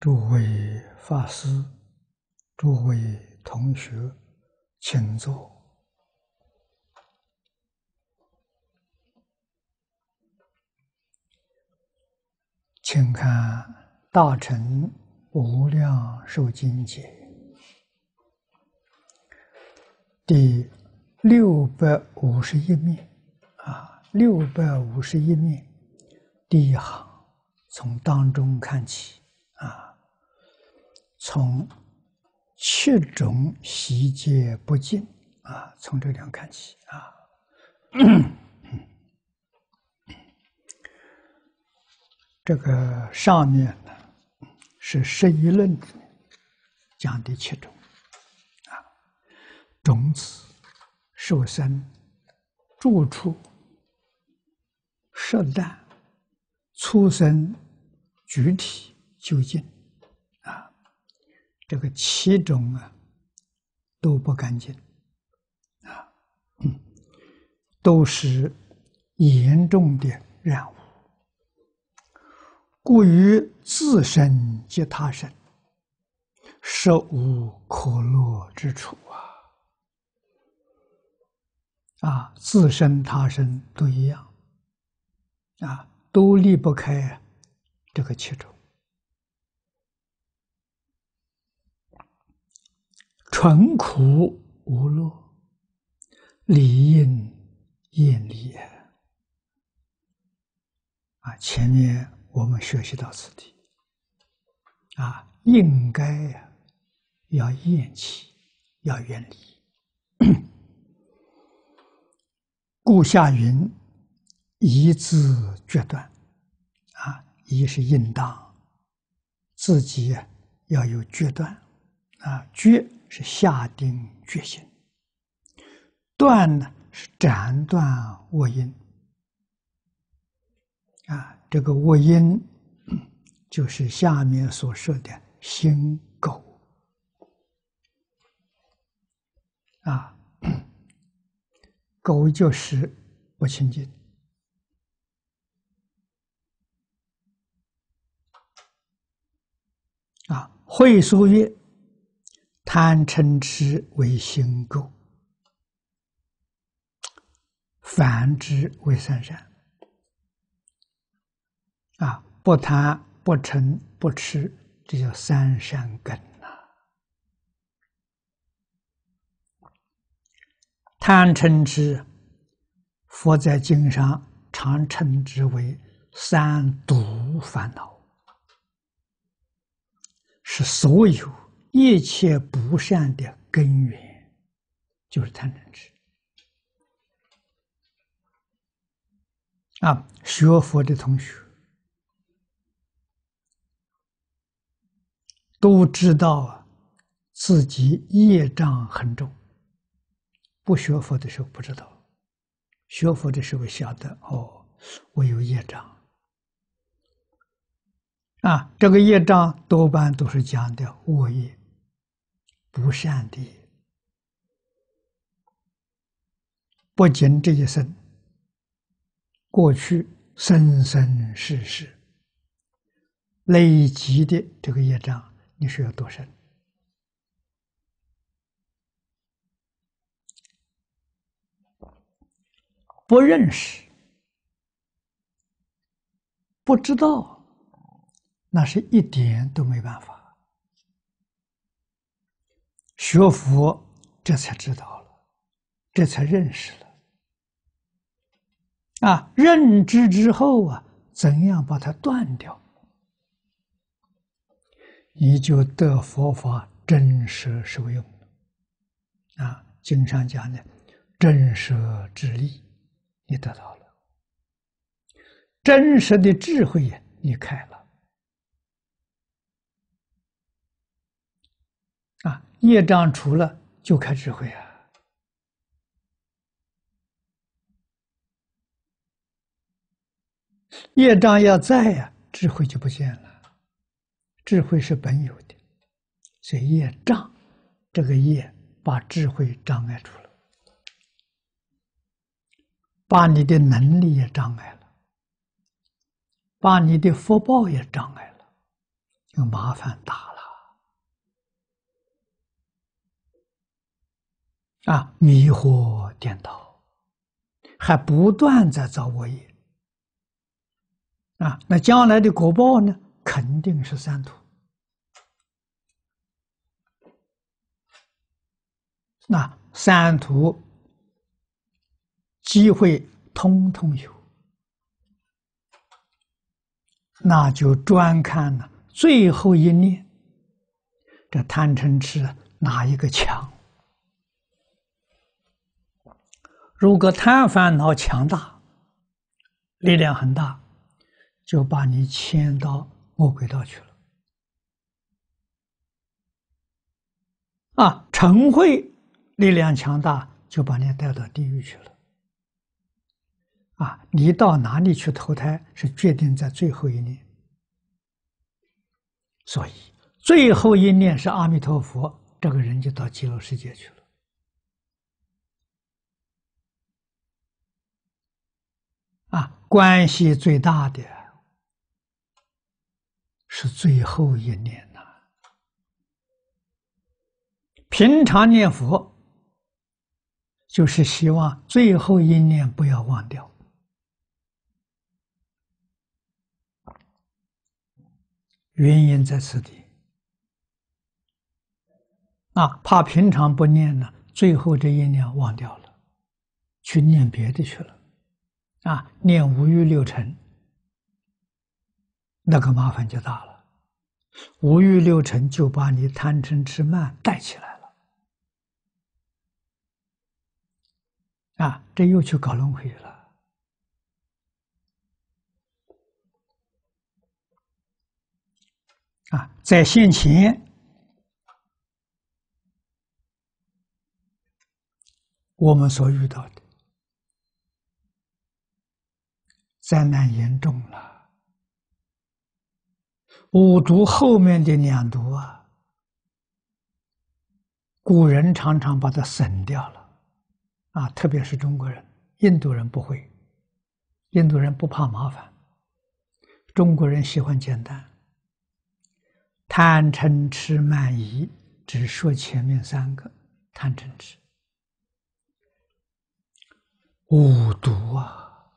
诸位法师，诸位同学，请坐。请看《大乘无量寿经解》第651面651面第一行，从当中看起从七种习戒不净从这两看起这个上面呢是十一论里面讲第七种种子、受身、住处、摄担、粗身、举体、究竟这个七种都不干净都是严重的染污，故于自身及他身，实无可乐之处自身他身都一样都离不开这个七种。纯苦无乐，理应厌离前面我们学习到此地应该要厌弃，要远离故下云宜自决断宜是应当，自己要有决断决是下定决心，断呢是斩断恶因这个恶因就是下面所说的心垢垢就是不清净慧疏曰贪嗔痴为心垢，反之为三善不贪不嗔不痴，这叫三善根贪嗔痴，佛在经上常称之为三毒烦恼，是所有一切不善的根源，就是贪嗔痴学佛的同学都知道自己业障很重，不学佛的时候不知道，学佛的时候晓得我有业障这个业障多半都是讲的恶业，不善的业，不仅这一生，过去生生世世累积的这个业障，你说有多深？不认识，不知道，那是一点都没办法。学佛这才知道了，这才认识了认知之后怎样把它断掉，你就得佛法真实受用经常讲的真实之力你得到了，真实的智慧你开了业障除了就开智慧业障要在智慧就不见了，智慧是本有的，所以业障这个业把智慧障碍住了，把你的能力也障碍了，把你的福报也障碍了，这个麻烦大了啊！迷惑颠倒，还不断在造恶业啊！那将来的果报呢，肯定是三途。那三途机会通通有，那就专看了最后一念，这贪嗔痴哪一个强？如果贪烦恼强大，力量很大，就把你牵到魔鬼道去了。啊，嗔恚力量强大，就把你带到地狱去了。啊，你到哪里去投胎，是决定在最后一念。所以，最后一念是阿弥陀佛，这个人就到极乐世界去了。啊，关系最大的是最后一念呐。平常念佛，就是希望最后一念不要忘掉。原因在此地啊，怕平常不念呢，最后这一念忘掉了，去念别的去了啊，念五欲六尘，那个麻烦就大了。五欲六尘就把你贪嗔痴慢带起来了啊，这又去搞轮回了。啊，在现前，我们所遇到的灾难严重了，五毒后面的两毒啊，古人常常把它省掉了，啊，特别是中国人，印度人不会，印度人不怕麻烦，中国人喜欢简单。贪嗔痴慢疑，只说前面三个贪嗔痴，五毒啊，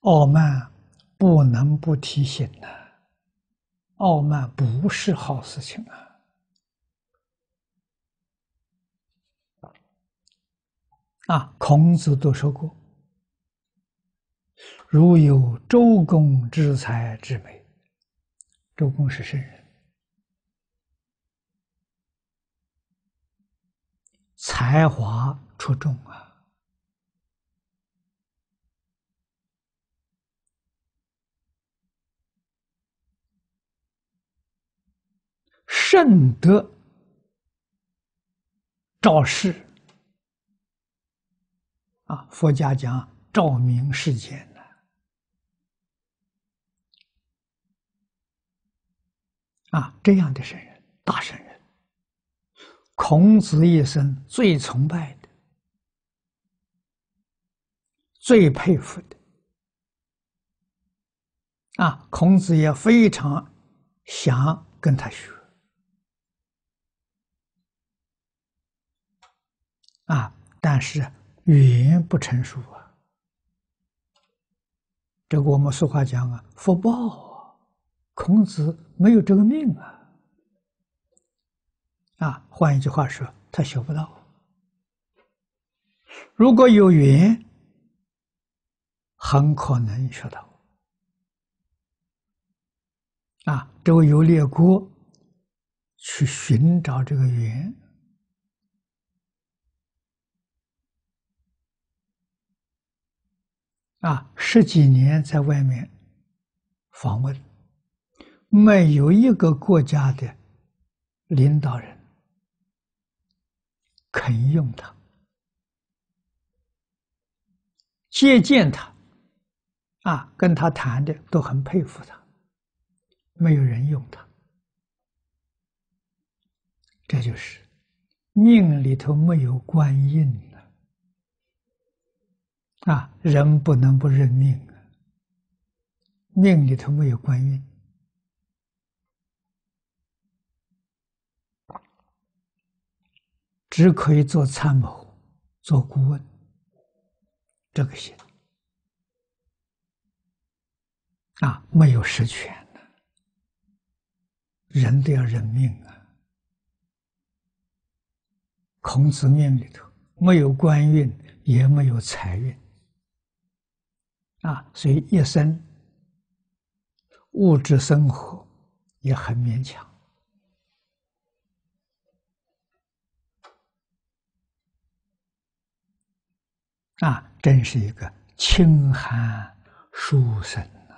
傲慢不能不提醒呢、啊。傲慢不是好事情啊。啊，孔子都说过。如有周公之才之美，周公是圣人，才华出众啊！圣德照世啊，佛家讲照明世间。啊，这样的圣人，大圣人，孔子一生最崇拜的、最佩服的，啊，孔子也非常想跟他学，啊，但是语言不成熟啊，这个我们俗话讲啊，福报。孔子没有这个命啊！啊，换一句话说，他学不到。如果有缘，很可能学到。啊，周游列国，去寻找这个缘。啊，10几年在外面访问。没有一个国家的领导人肯用他，接见他，啊，跟他谈的都很佩服他，没有人用他，这就是命里头没有官印了，啊，人不能不认命啊，命里头没有官运。 只可以做参谋、做顾问，这个行啊，没有实权的，人都要认命啊。孔子命里头没有官运，也没有财运啊，所以一生物质生活也很勉强。 啊，真是一个清寒书生啊！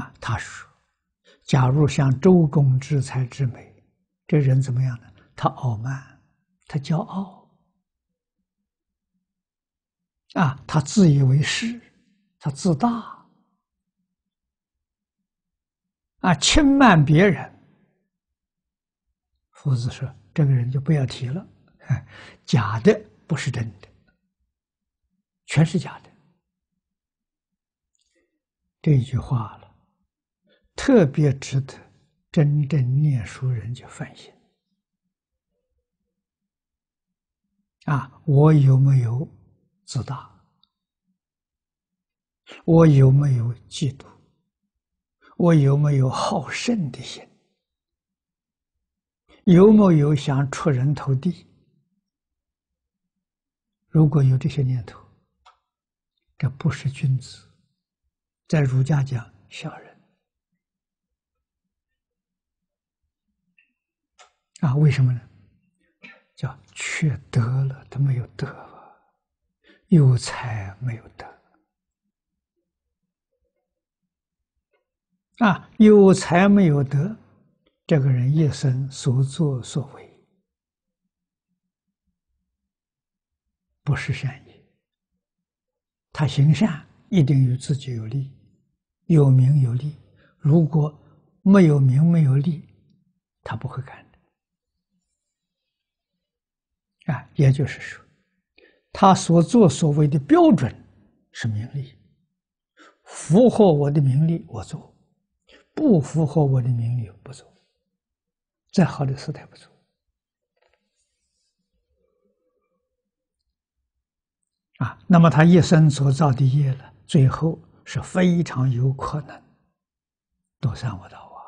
啊，他说，假如像周公治才之美，这人怎么样呢？他傲慢，他骄傲，啊，他自以为是，他自大，啊，轻慢别人。 夫子说：“这个人就不要提了，假的不是真的，全是假的。”这句话了，特别值得真正念书人去反省。啊，我有没有自大？我有没有嫉妒？我有没有好胜的心？ 有没有想出人头地？如果有这些念头，这不是君子，在儒家讲小人啊？为什么呢？叫缺德了，他没有德啊，有才没有德啊，有才没有德。 这个人一生所作所为，不是善业。他行善一定与自己有利，有名有利。如果没有名没有利，他不会干的。啊，也就是说，他所作所为的标准是名利，符合我的名利我做，不符合我的名利不做。 再好的事他也不做，啊，那么他一生所造的业了，最后是非常有可能堕三恶道啊！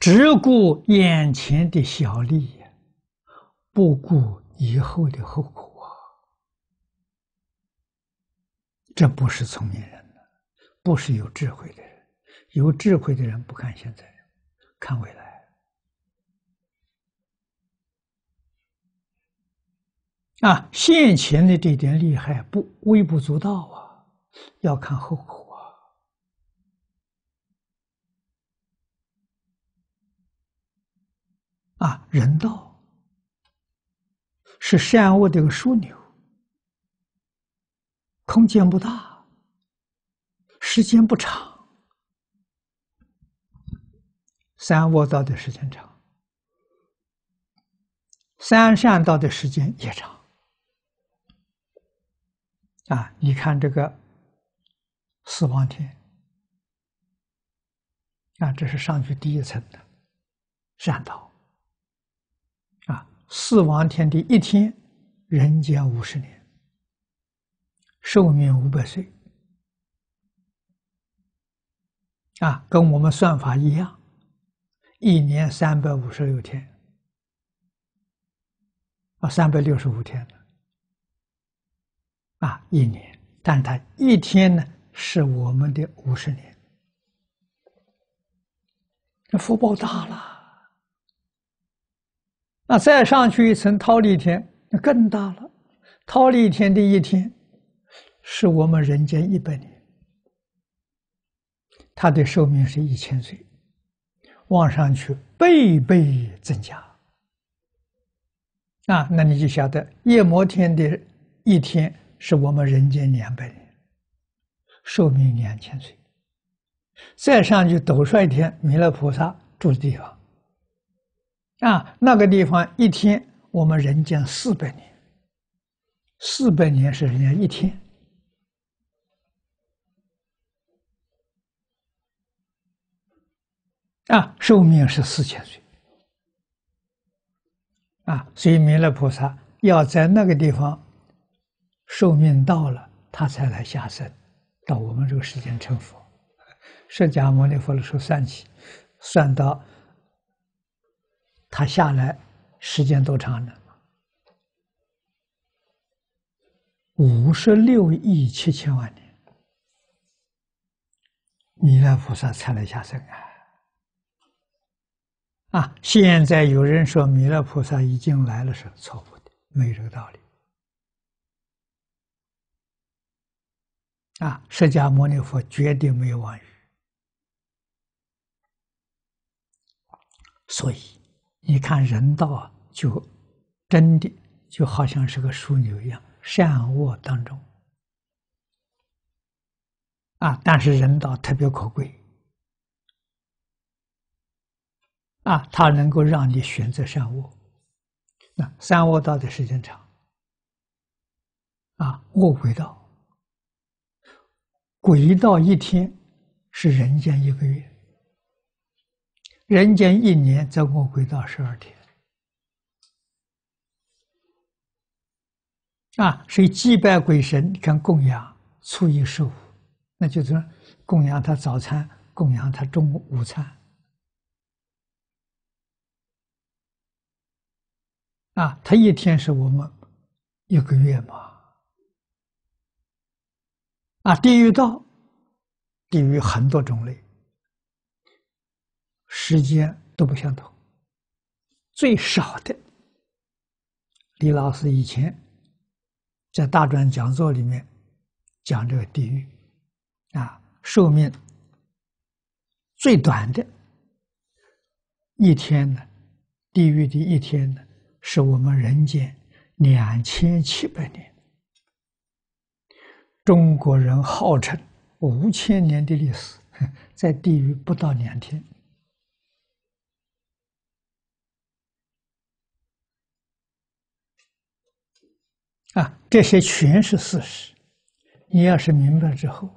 只顾眼前的小利，不顾以后的后果啊！这不是聪明人。 不是有智慧的人，有智慧的人不看现在，看未来。啊，现前的这点厉害不微不足道啊，要看后果啊。啊，人道是善恶的一个枢纽，空间不大。 时间不长，三恶道的时间长，三善道的时间也长。啊，你看这个四方天，啊，这是上去第一层的善道。啊，四方天的一天，人间50年，寿命500岁。 啊，跟我们算法一样，一年356天，啊，365天啊，一年，但它一天呢是我们的50年，那福报大了。那再上去一层忉利天，那更大了。忉利天的一天，是我们人间100年。 他的寿命是1000岁，往上去倍倍增加。啊，那你就晓得夜摩天的一天是我们人间200年，寿命2000岁。再上去斗率天，弥勒菩萨住的地方啊，那个地方一天我们人间400年，400年是人家一天。 啊，寿命是4000岁。啊，所以弥勒菩萨要在那个地方寿命到了，他才来下生，到我们这个世间成佛。释迦牟尼佛的时候算起，算到他下来时间多长呢？56亿7千万年，弥勒菩萨才来下生啊！ 啊！现在有人说弥勒菩萨已经来了，是错误的，没有这个道理。啊，释迦牟尼佛绝对没有妄语，所以你看人道啊，就真的就好像是个枢纽一样，善恶当中。啊，但是人道特别可贵。 啊，它能够让你选择善恶，那善恶道的时间长，啊，恶鬼道，鬼道1天是人间1个月，人间1年在恶鬼道12天，啊，所以祭拜鬼神，你看供养初一十五，那就是供养他早餐，供养他中午午餐。 啊，他1天是我们1个月嘛。啊，地狱道，地狱很多种类，时间都不相同。最少的，李老师以前在大专讲座里面讲这个地狱，啊，寿命最短的1天呢，地狱的1天呢。 是我们人间2700年，中国人号称5000年的历史，在地狱不到2天。啊，这些全是事实。你要是明白之后，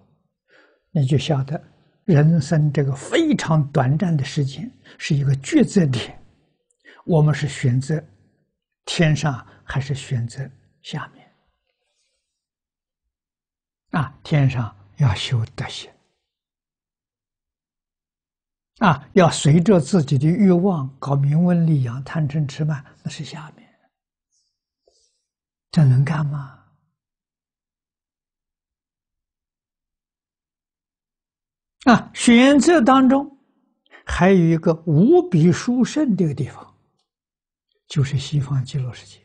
你就晓得人生这个非常短暂的时间是一个抉择点，我们是选择。 天上还是选择下面啊？天上要修德行啊，要随着自己的欲望搞名闻利养、贪嗔痴慢，那是下面。这能干吗？啊，选择当中还有一个无比殊胜这个地方。 就是西方极乐世界，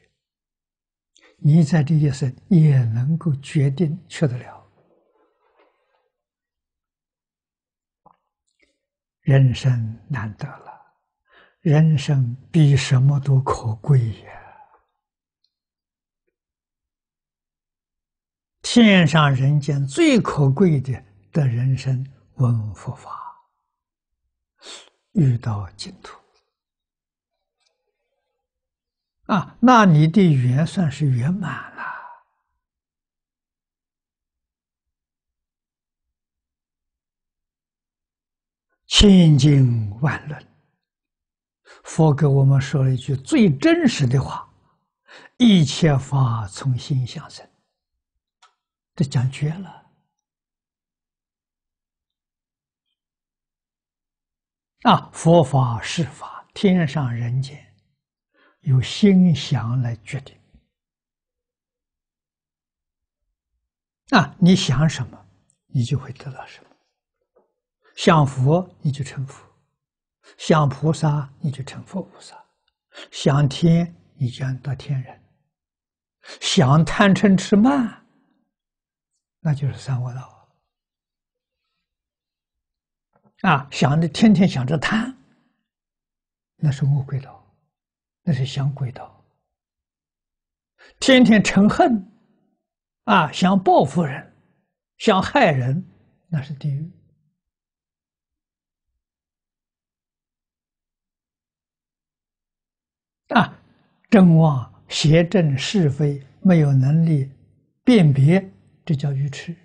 你在这一生也能够决定去得了。人生难得了，人生比什么都可贵呀！天上人间最可贵的，得人生闻佛法，遇到净土。 啊，那你的缘算是圆满了。千经万论，佛给我们说了一句最真实的话：“一切法从心想生。”这讲绝了。啊，佛法是法，天上人间。 由心想来决定。啊，你想什么，你就会得到什么。想佛，你就成佛；想菩萨，你就成佛菩萨；想天，你就能到天人；想贪嗔痴慢，那就是三恶道。啊，想的天天想着贪，那是恶鬼道。 那是想鬼道，天天嗔恨，啊，想报复人，想害人，那是地狱。正妄、邪正、是非没有能力辨别，这叫愚痴。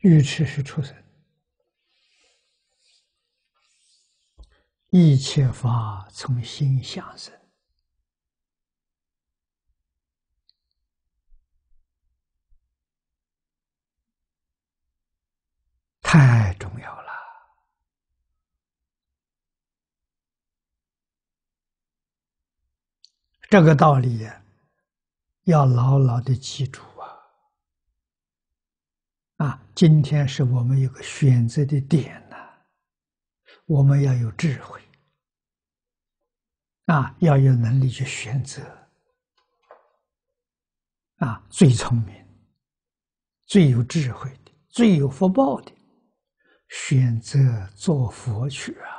愚痴是畜生。一切法从心想生，太重要了。这个道理要牢牢的记住啊！今天是我们有个选择的点呢，我们要有智慧啊，要有能力去选择啊，最聪明、最有智慧的、最有福报的，选择做佛去啊！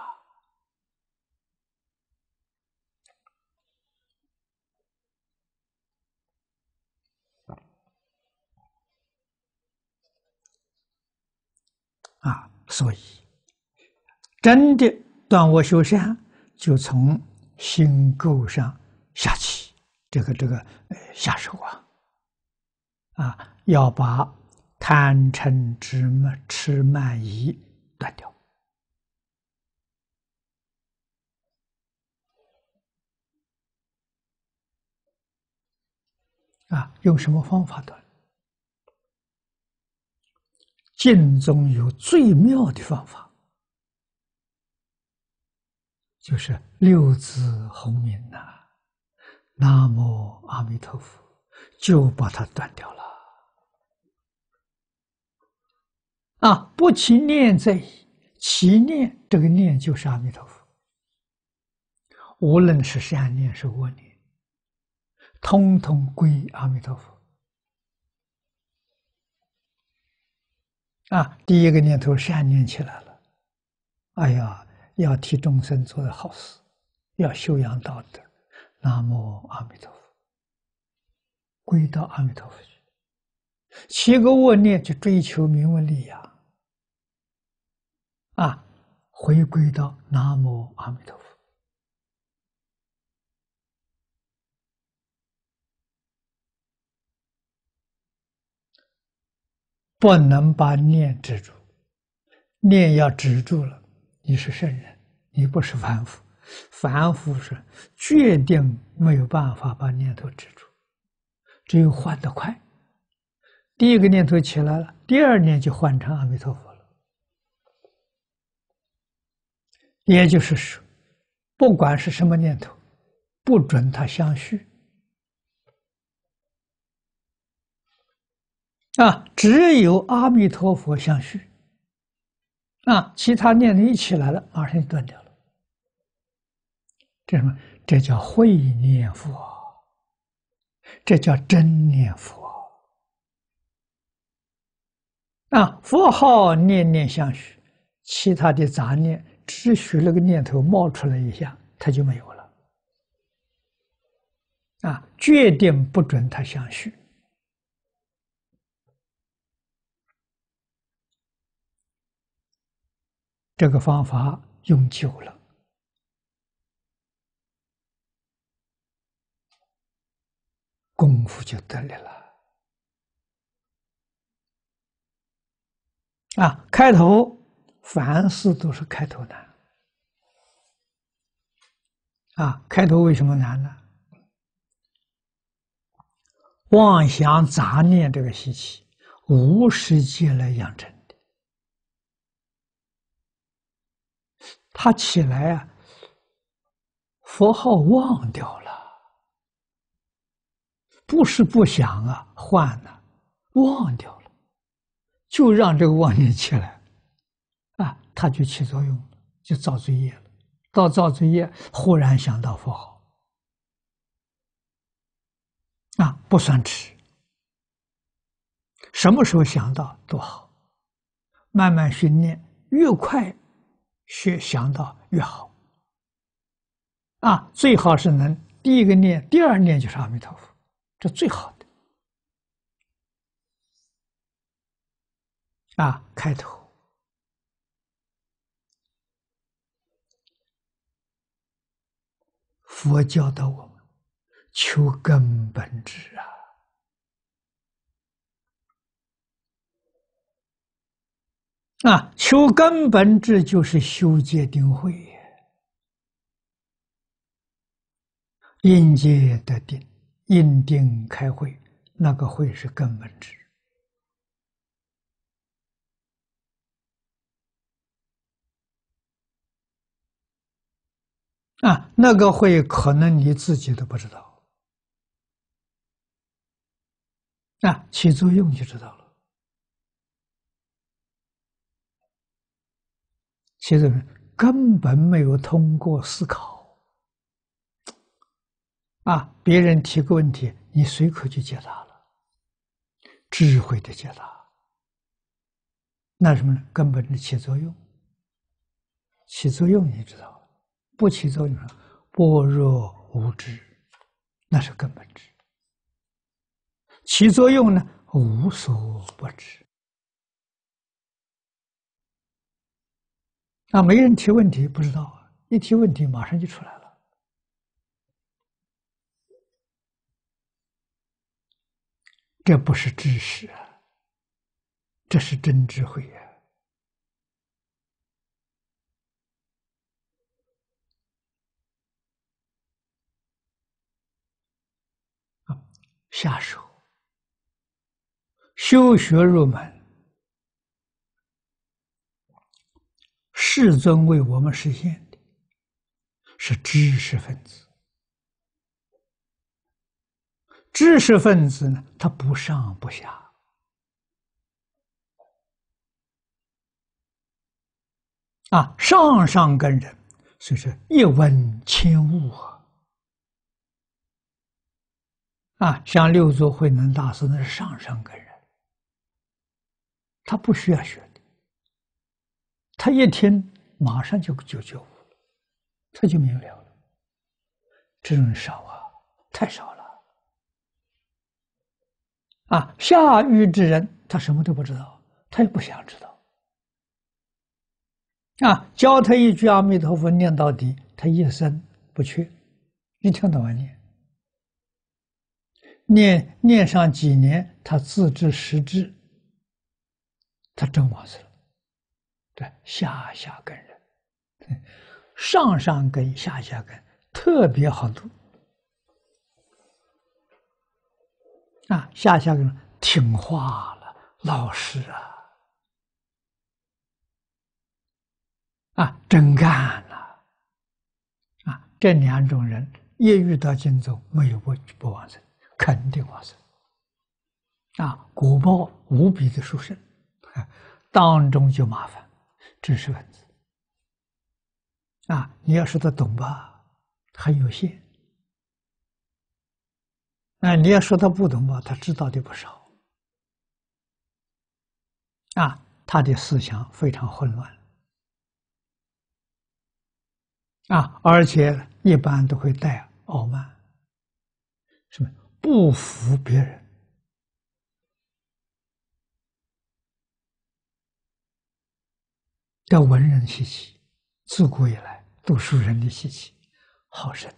所以真的断我修善，就从心垢上下起下手要把贪嗔痴慢疑断掉用什么方法断？净宗有最妙的方法，就是六字洪名南无阿弥陀佛，就把它断掉了不起念在意，起念这个念就是阿弥陀佛，无论是善念是恶念，通通归阿弥陀佛第一个念头善念起来了，哎呀，要替众生做的好事，要修养道德，南无阿弥陀佛，归到阿弥陀佛去。起个恶念去追求名闻利养，回归到南无阿弥陀佛。不能把念止住，念要止住了，你是圣人，你不是凡夫。凡夫是决定没有办法把念头止住，只有换得快。第一个念头起来了，第二念就换成阿弥陀佛了。也就是说，不管是什么念头，不准它相续。只有阿弥陀佛相续其他念头一起来了，马上就断掉了。这什么？这叫慧念佛，这叫真念佛佛号念念相续，其他的杂念只许那个念头冒出来一下，它就没有了决定不准它相续。这个方法用久了，功夫就得力了开头凡事都是开头难开头为什么难呢？妄想杂念这个习气，无时间来养成。他起来佛号忘掉了，不是不想换了，忘掉了，就让这个妄念起来他就起作用了，就造罪业了。到造罪业，忽然想到佛号不算迟，什么时候想到多好，慢慢训练，越快越想到越好最好是能第一个念，第二念就是阿弥陀佛，这最好的开头。佛教导我们求根本质啊！求根本质就是修戒定慧，因戒得定，因定开慧，那个慧是根本质。 那个会可能你自己都不知道，起作用就知道了。其实根本没有通过思考，别人提个问题，你随口就解答了，智慧的解答。那什么呢？根本是起作用，起作用你知道。 不起作用，般若无知，那是根本智。起作用呢，无所不知。没人提问题，不知道啊，一提问题马上就出来了。这不是知识啊，这是真智慧啊。 下手修学入门，世尊为我们实现的是知识分子。知识分子呢，他不上不下，上上根人，所以说一闻千悟啊。 像六祖慧能大师那是上上根人，他不需要学的，他一听马上就觉悟了，他就明了了。这种人少啊，太少了。下愚之人，他什么都不知道，他也不想知道。教他一句阿弥陀佛念到底，他一生不缺，一天到晚念。 念上几年，他自知识知，他真忘死了。对，下根人，上上根、下根特别好度。下根听话了，老实啊，真干了，这两种人一遇到经宗，没有不往生。 肯定往生，果报无比的殊胜，当中就麻烦，知识分子，你要说他懂吧，很有限；你要说他不懂吧，他知道的不少，他的思想非常混乱，而且一般都会带傲慢，什么？ 不服别人，这文人习气，自古以来读书人的习气，好胜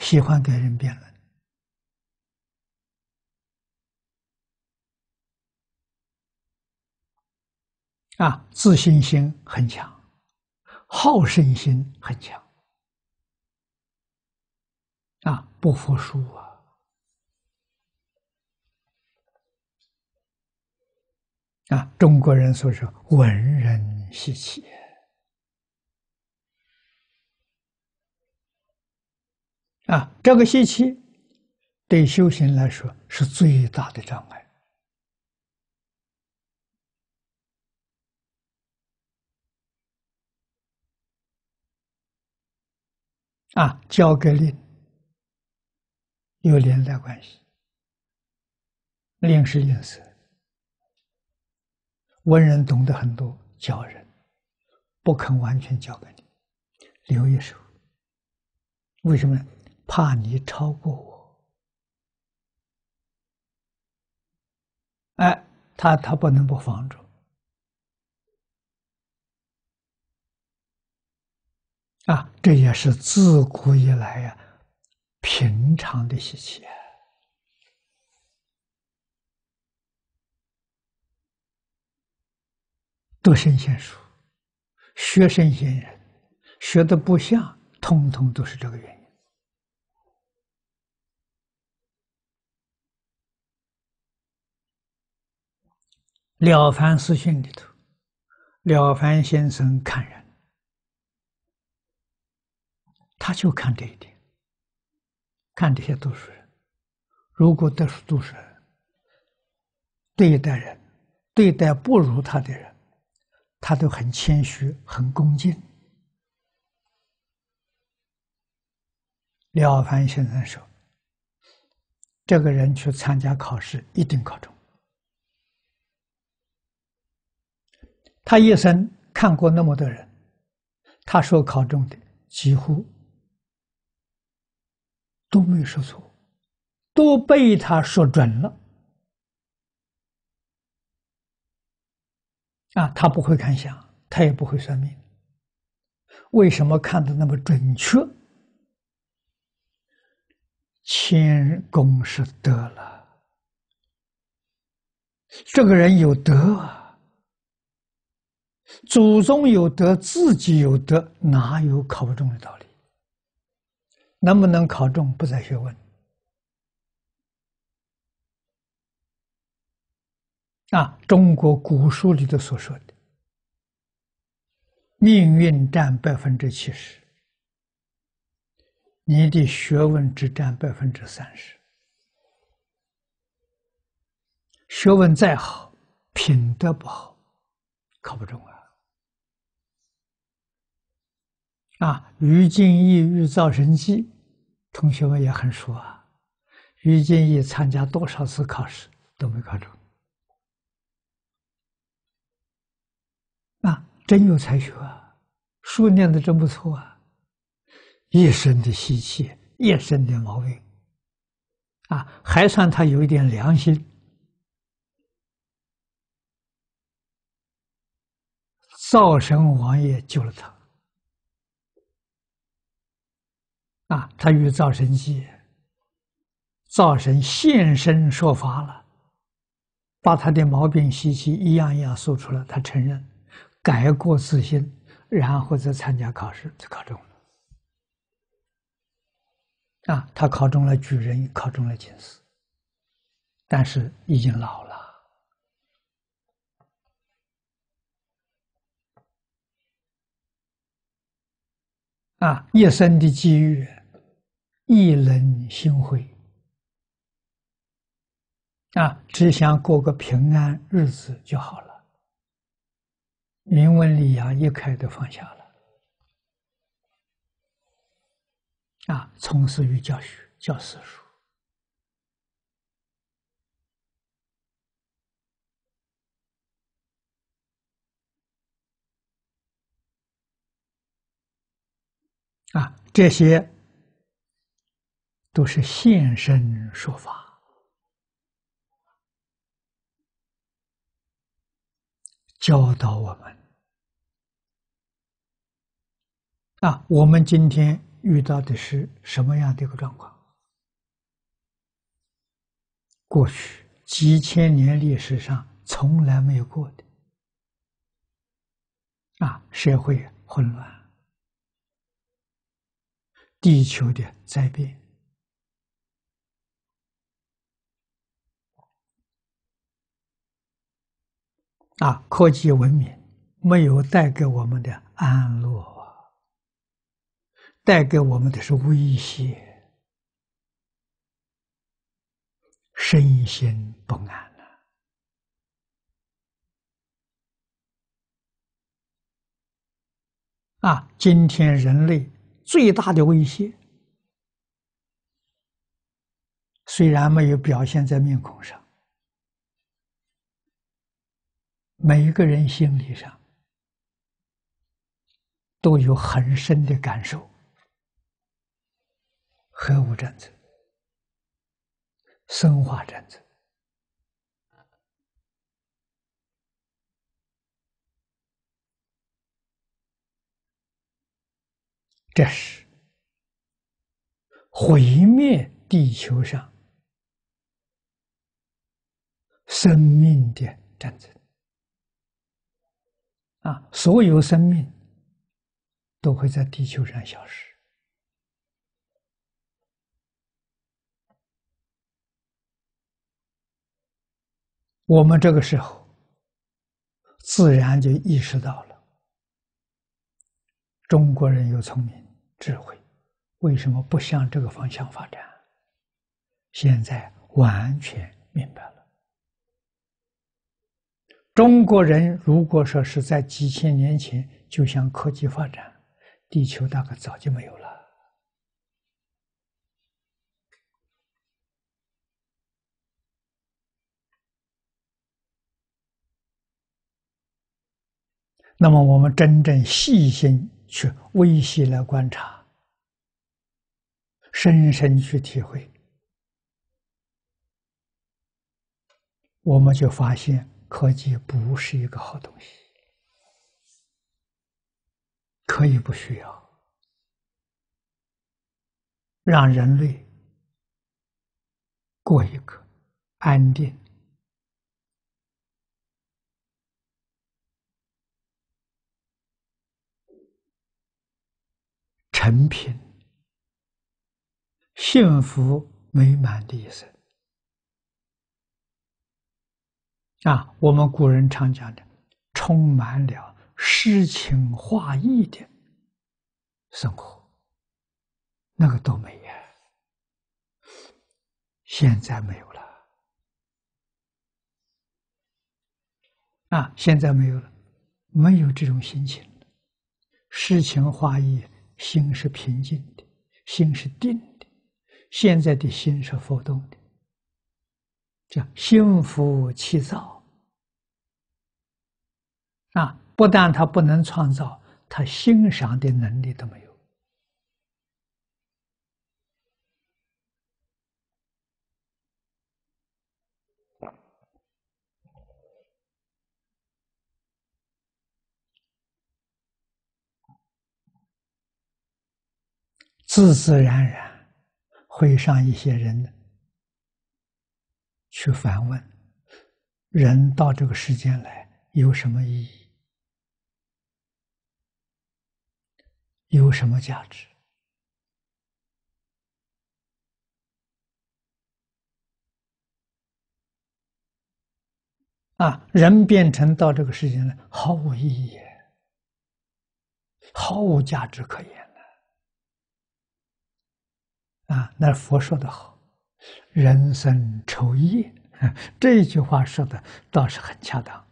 喜欢给人辩论自信心很强，好胜心很强。 不服输中国人所说“文人习气”，这个习气对修行来说是最大的障碍。交给令。 有连带关系，令是吝啬。文人懂得很多，教人不肯完全教给你，留一手。为什么呢？怕你超过我。他不能不防住。啊，这也是自古以来呀、平常的习气。德行先说，学圣贤人，学的不像，通通都是这个原因。《了凡四训》里头，了凡先生看人，他就看这一点，看这些读书人。如果这是读书人对待人，对待不如他的人，他都很谦虚，很恭敬。了凡先生说，这个人去参加考试，一定考中。他一生看过那么多人，他说考中的几乎都没有说错，都被他说准了。他不会看相，他也不会算命，为什么看得那么准确？谦恭是德了，这个人有德啊，祖宗有德，自己有德，哪有考不中的道理？能不能考中不在学问啊！中国古书里头所说的命运占 70%， 你的学问只占 30%。 学问再好，品德不好，考不中啊！于敬义遇造神记，同学们也很熟啊。于敬义参加多少次考试都没考中。真有才学啊，书念的真不错啊，一身的习气，一身的毛病啊，还算他有一点良心，灶神王爷救了他啊，他遇灶神记，灶神现身说法了，把他的毛病习气一样一样说出来，他承认，改过自新，然后再参加考试，就考中了。他考中了举人，考中了进士，但是已经老了。一生的机遇，一人心灰。只想过个平安日子就好了。名闻利养一开都放下了，从事于教学、教私塾，这些都是现身说法。教导我们我们今天遇到的是什么样的一个状况？过去几千年历史上从来没有过的社会混乱，地球的灾变，科技文明没有带给我们的安乐啊，带给我们的是威胁，身心不安今天人类最大的威胁，虽然没有表现在面孔上，每一个人心理上都有很深的感受，核武战争、生化战争这是毁灭地球上生命的战争啊！所有生命都会在地球上消失。 我们这个时候自然就意识到了，中国人有聪明智慧，为什么不向这个方向发展？现在完全明白了。中国人如果说是在几千年前就向科技发展，地球大概早就没有了。 那么，我们真正细心去微细来观察，深深去体会，我们就发现科技不是一个好东西，可以不需要，让人类过一个安定。 成品、幸福美满的一生啊！我们古人常讲的，充满了诗情画意的生活，那个多美呀！现在没有了啊！现在没有了，没有这种心情了，诗情画意。 心是平静的，心是定的，现在的心是浮动的，这心浮气躁啊！不但他不能创造，他欣赏的能力都没有自自然然会上一些人去反问：人到这个世间来有什么意义？有什么价值？啊，人变成到这个世间来毫无意义，毫无价值可言。 啊，那佛说的好，“人生愁业”，这一句话说的倒是很恰当。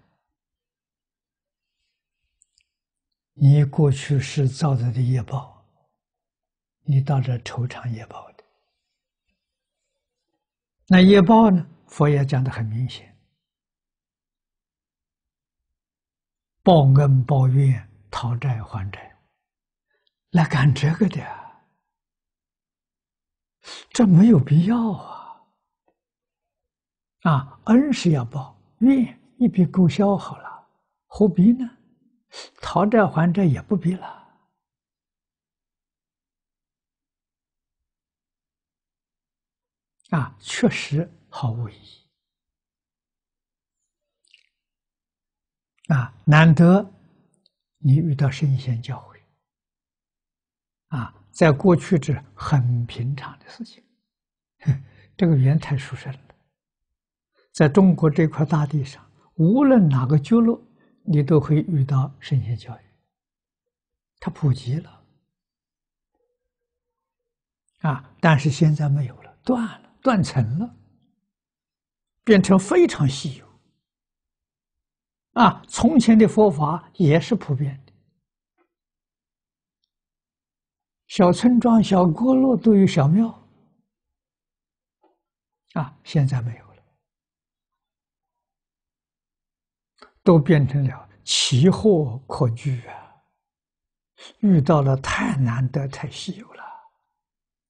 你过去是造的业报，你到这惆怅业报的。那业报呢？佛也讲的很明显，报恩报怨，讨债还债，来干这个的啊。 这没有必要啊！啊，恩是要报，怨一笔勾销好了，何必呢？讨债还债也不必了。啊，确实毫无意义。啊，难得你遇到圣贤教诲。啊。 在过去，这很平常的事情，这个语言太殊胜了。在中国这块大地上，无论哪个角落，你都会遇到圣贤教育，它普及了啊，但是现在没有了，断了，断层了，变成非常稀有啊。从前的佛法也是普遍的。 小村庄、小角落都有小庙，啊，现在没有了，都变成了奇货可居啊！遇到了太难得、太稀有了，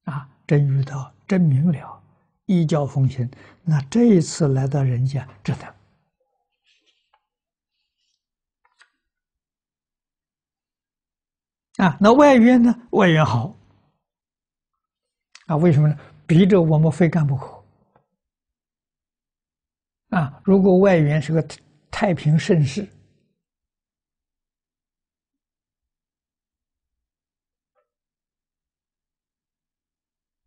啊，真遇到真明了，依教奉行，那这一次来到人家，这等。啊，那外缘呢？外缘好啊，为什么呢？逼着我们非干不可啊！如果外缘是个太平盛世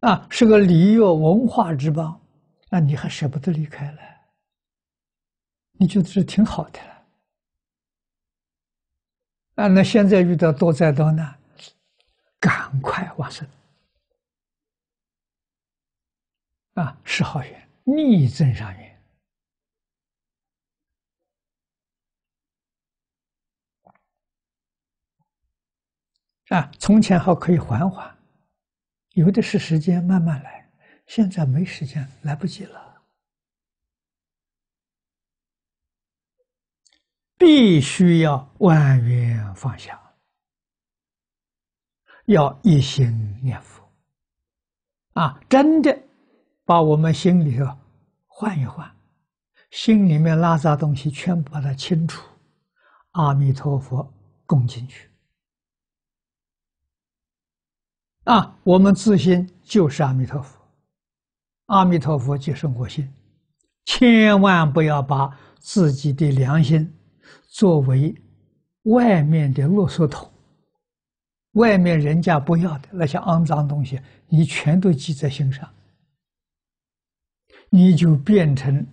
啊，是个礼乐文化之邦，那你还舍不得离开了，你觉得这挺好的了。啊，那现在遇到多灾多难，赶快往生！啊，是好缘，逆增上缘。啊，从前还可以缓缓，有的是时间，慢慢来。现在没时间，来不及了，必须要万缘放下，要一心念佛啊！真的把我们心里头换一换，心里面拉杂东西全部把它清除，阿弥陀佛供进去啊！我们自心就是阿弥陀佛，阿弥陀佛即生我心，千万不要把自己的良心作为外面的垃圾桶，外面人家不要的那些肮脏东西，你全都记在心上，你就变成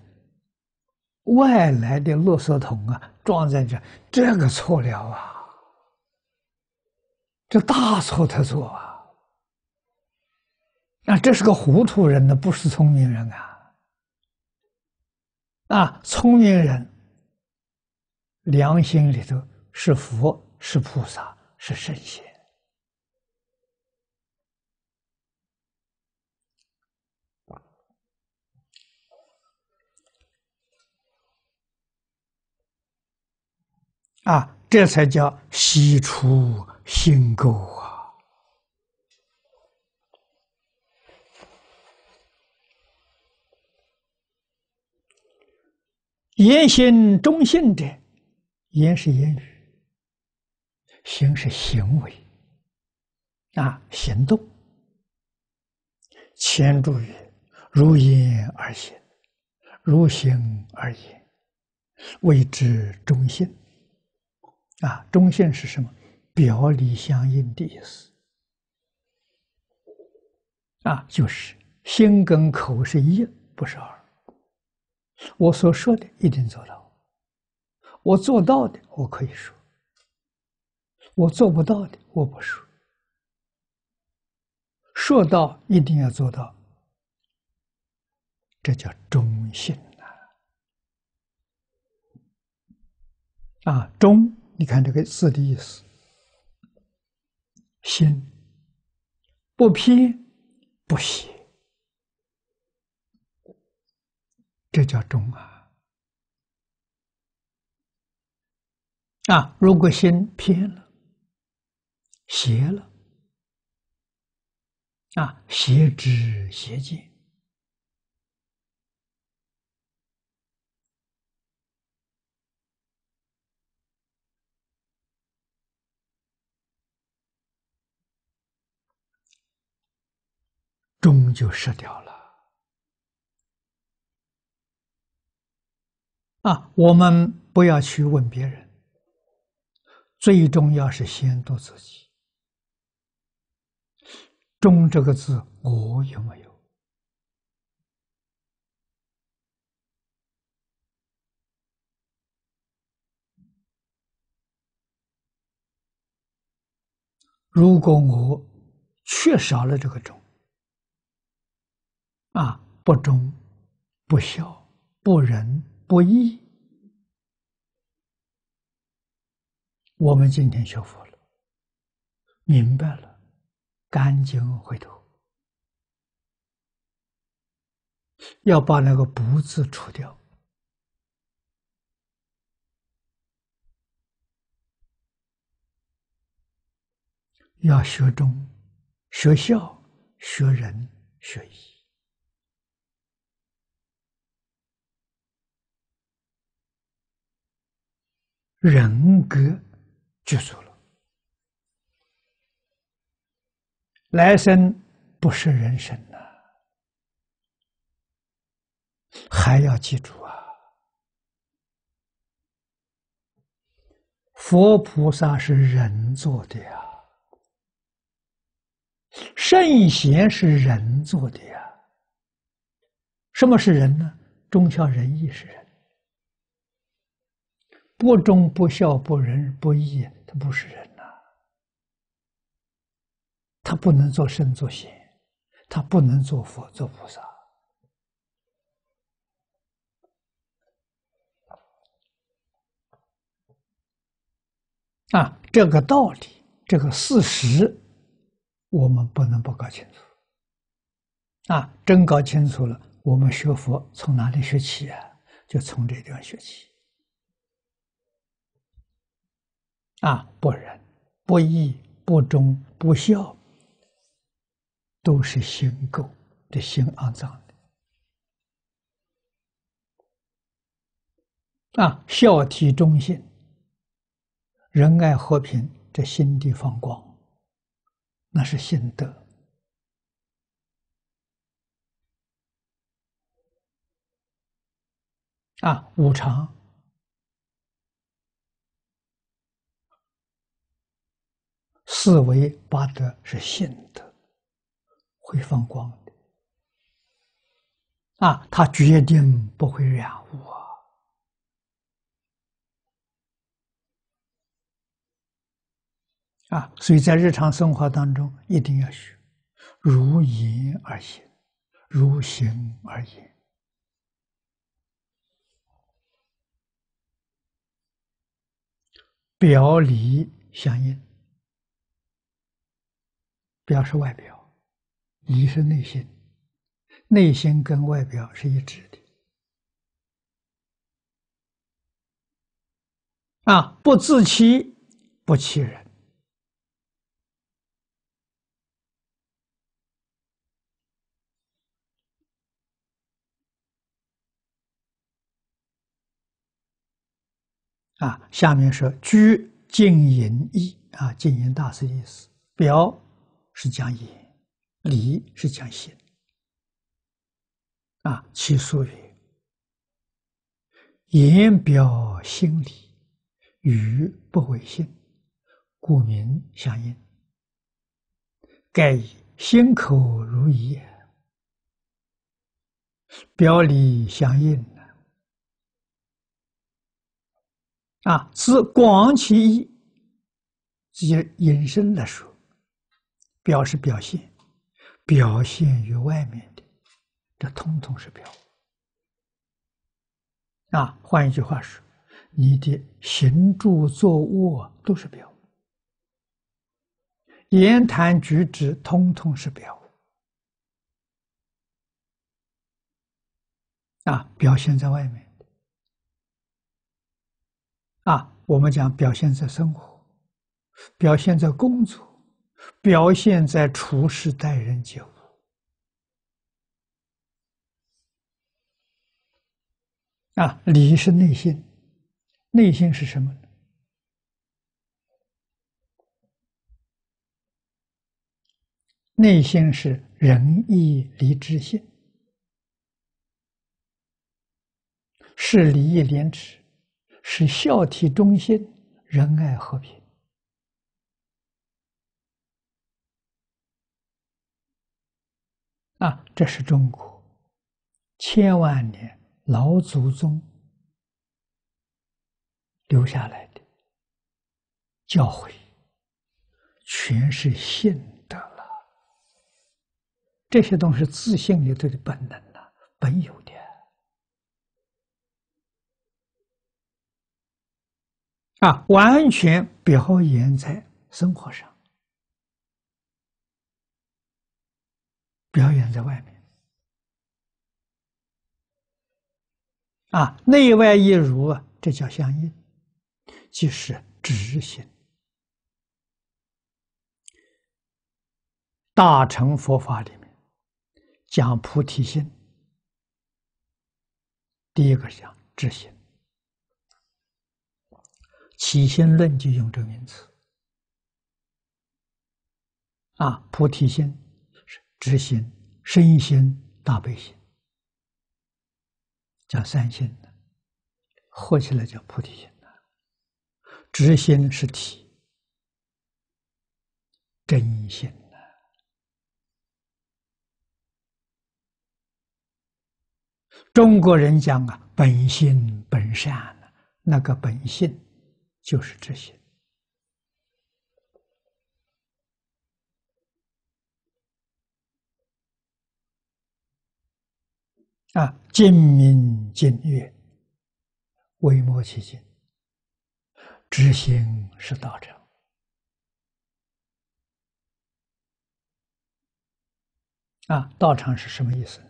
外来的垃圾桶啊，装在这个错了啊，这大错特错啊！啊，这是个糊涂人呢，不是聪明人啊！啊，聪明人良心里头是佛，是菩萨，是圣贤。啊，这才叫洗除心垢啊！言行忠信者，言是言语，行是行为，啊，行动。前注曰：如言而行，如行而言，谓之忠信。啊，忠信是什么？表里相应的意思。啊，就是心跟口是一，不是二。我所说的一定做到，我做到的我可以说，我做不到的我不说。说到一定要做到，这叫忠信啊！啊，忠，你看这个字的意思，信，不偏不邪。这叫忠啊！啊，如果心偏了、邪了，啊，邪知邪见，忠就失掉了。啊，我们不要去问别人，最重要是先度自己。忠这个字，我有没有？如果我缺少了这个忠，啊，不忠、不孝、不仁、不义，我们今天学佛了，明白了，赶紧回头，要把那个不字除掉。要学忠，学孝，学仁，学义。人格具足了，来生不是人生呐、啊，还要记住啊！佛菩萨是人做的呀、啊，圣贤是人做的呀、啊。什么是人呢？忠孝仁义是人，不忠不孝不仁不义，他不是人。 他不能做圣做贤，他不能做佛做菩萨。啊，这个道理，这个事实，我们不能不搞清楚。啊，真搞清楚了，我们学佛从哪里学起啊？就从这地方学起。啊，不仁、不义、不忠、不孝。 都是心垢的心肮脏的啊！孝悌忠信、仁爱和平，这心地放光，那是心德啊！无常、四维八德是信德。 会放光的啊，他决定不会染污啊！啊，所以在日常生活当中一定要学，如言而行，如行而言表里相应，表是外表。 里是内心，内心跟外表是一致的啊！不自欺，不欺人啊！下面说居静淫意啊，静淫大师意思，表是讲言。 理是讲心啊，其俗云：言表心理，语不违心，故名相应。盖以心口如一，表里相应啊，是广其意，即引申来说，表是表现。 表现于外面的，这通通是表。啊，换一句话说，你的行住坐卧都是表，言谈举止通通是表。啊，表现在外面的。啊，我们讲表现在生活，表现在工作。 表现在处事待人接物啊，理是内心，内心是什么呢？内心是仁义礼智信，是礼义廉耻，是孝悌忠信，仁爱和平。 啊，这是中国千万年老祖宗留下来的教诲，全是信德了。这些东西自信里头的本能呐、啊，本有的啊，完全表现在生活上。 表演在外面，啊，内外一如啊，这叫相应，即是执行。大乘佛法里面讲菩提心，第一个讲执行，《起心论》就用这个名词。菩提心、直心、深心、大悲心，叫三心的，合起来叫菩提心的。直心是体，真心的。中国人讲本心本善，那个本性就是直心。尽民尽月，微末其尽，直心是道场。道场是什么意思？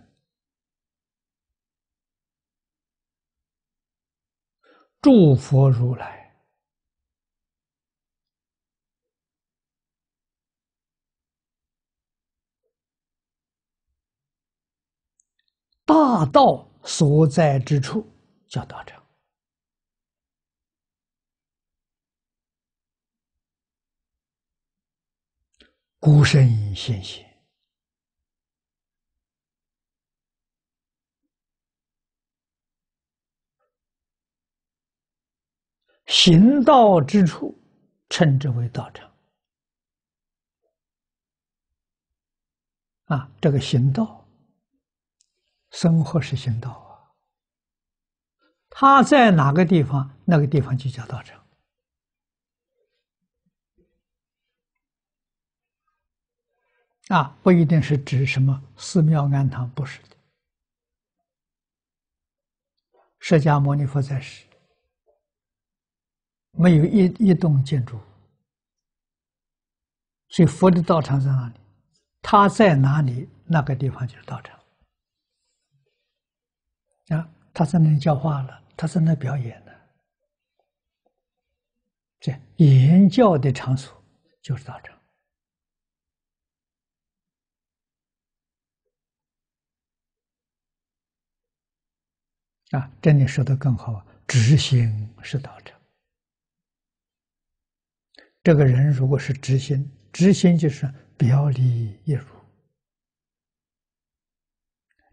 诸佛如来大道所在之处叫道场，孤身现行，行道之处称之为道场。这个行道，生活是行道啊。他在哪个地方，那个地方就叫道场。不一定是指什么寺庙庵堂，不是的。释迦牟尼佛在世，没有一栋建筑，所以佛的道场在哪里？他在哪里，那个地方就是道场。他在那里教化了，他在那里表演了，这言教的场所就是道场。这里说的更好，直心是道场。这个人如果是直心，直心就是表里一如，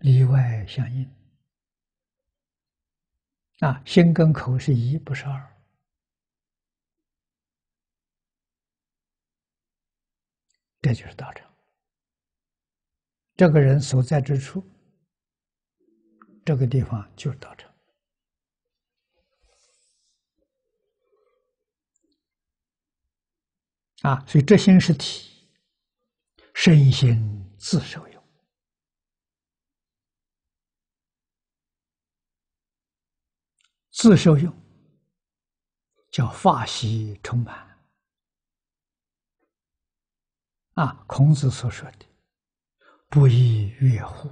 里外相应。心跟口是一，不是二。这就是道场。这个人所在之处，这个地方就是道场。所以这心是体，身心自受用。自受用叫法喜充满。孔子所说的不亦说乎，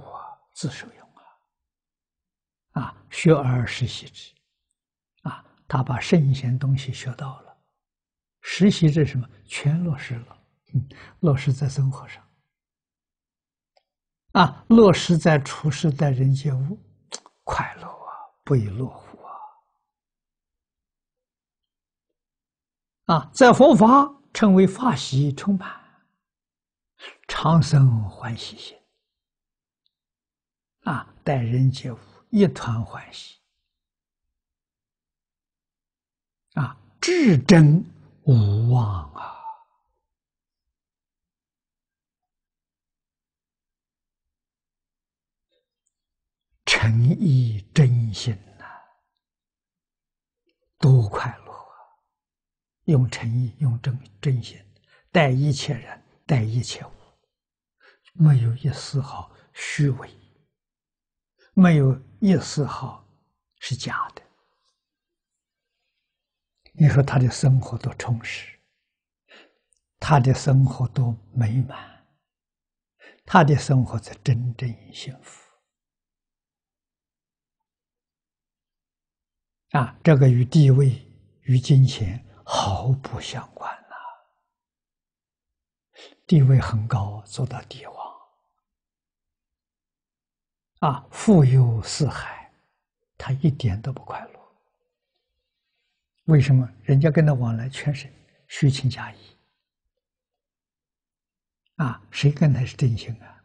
自受用学而时习之。他把圣贤东西学到了，实习这什么全落实了，落实在生活上，落实在处世待人接物，快乐不亦乐乎在佛法称为法喜充满，常生欢喜心，待人接物一团欢喜，至真无妄诚意真心多快乐用诚意，用真心待一切人，待一切物，没有一丝毫虚伪，没有一丝毫是假的。你说他的生活多充实，他的生活多美满，他的生活才真正幸福。这个与地位、与金钱毫不相关地位很高，做到帝王，富有四海，他一点都不快乐。为什么？人家跟他往来全是虚情假意，啊，谁跟他是真心啊？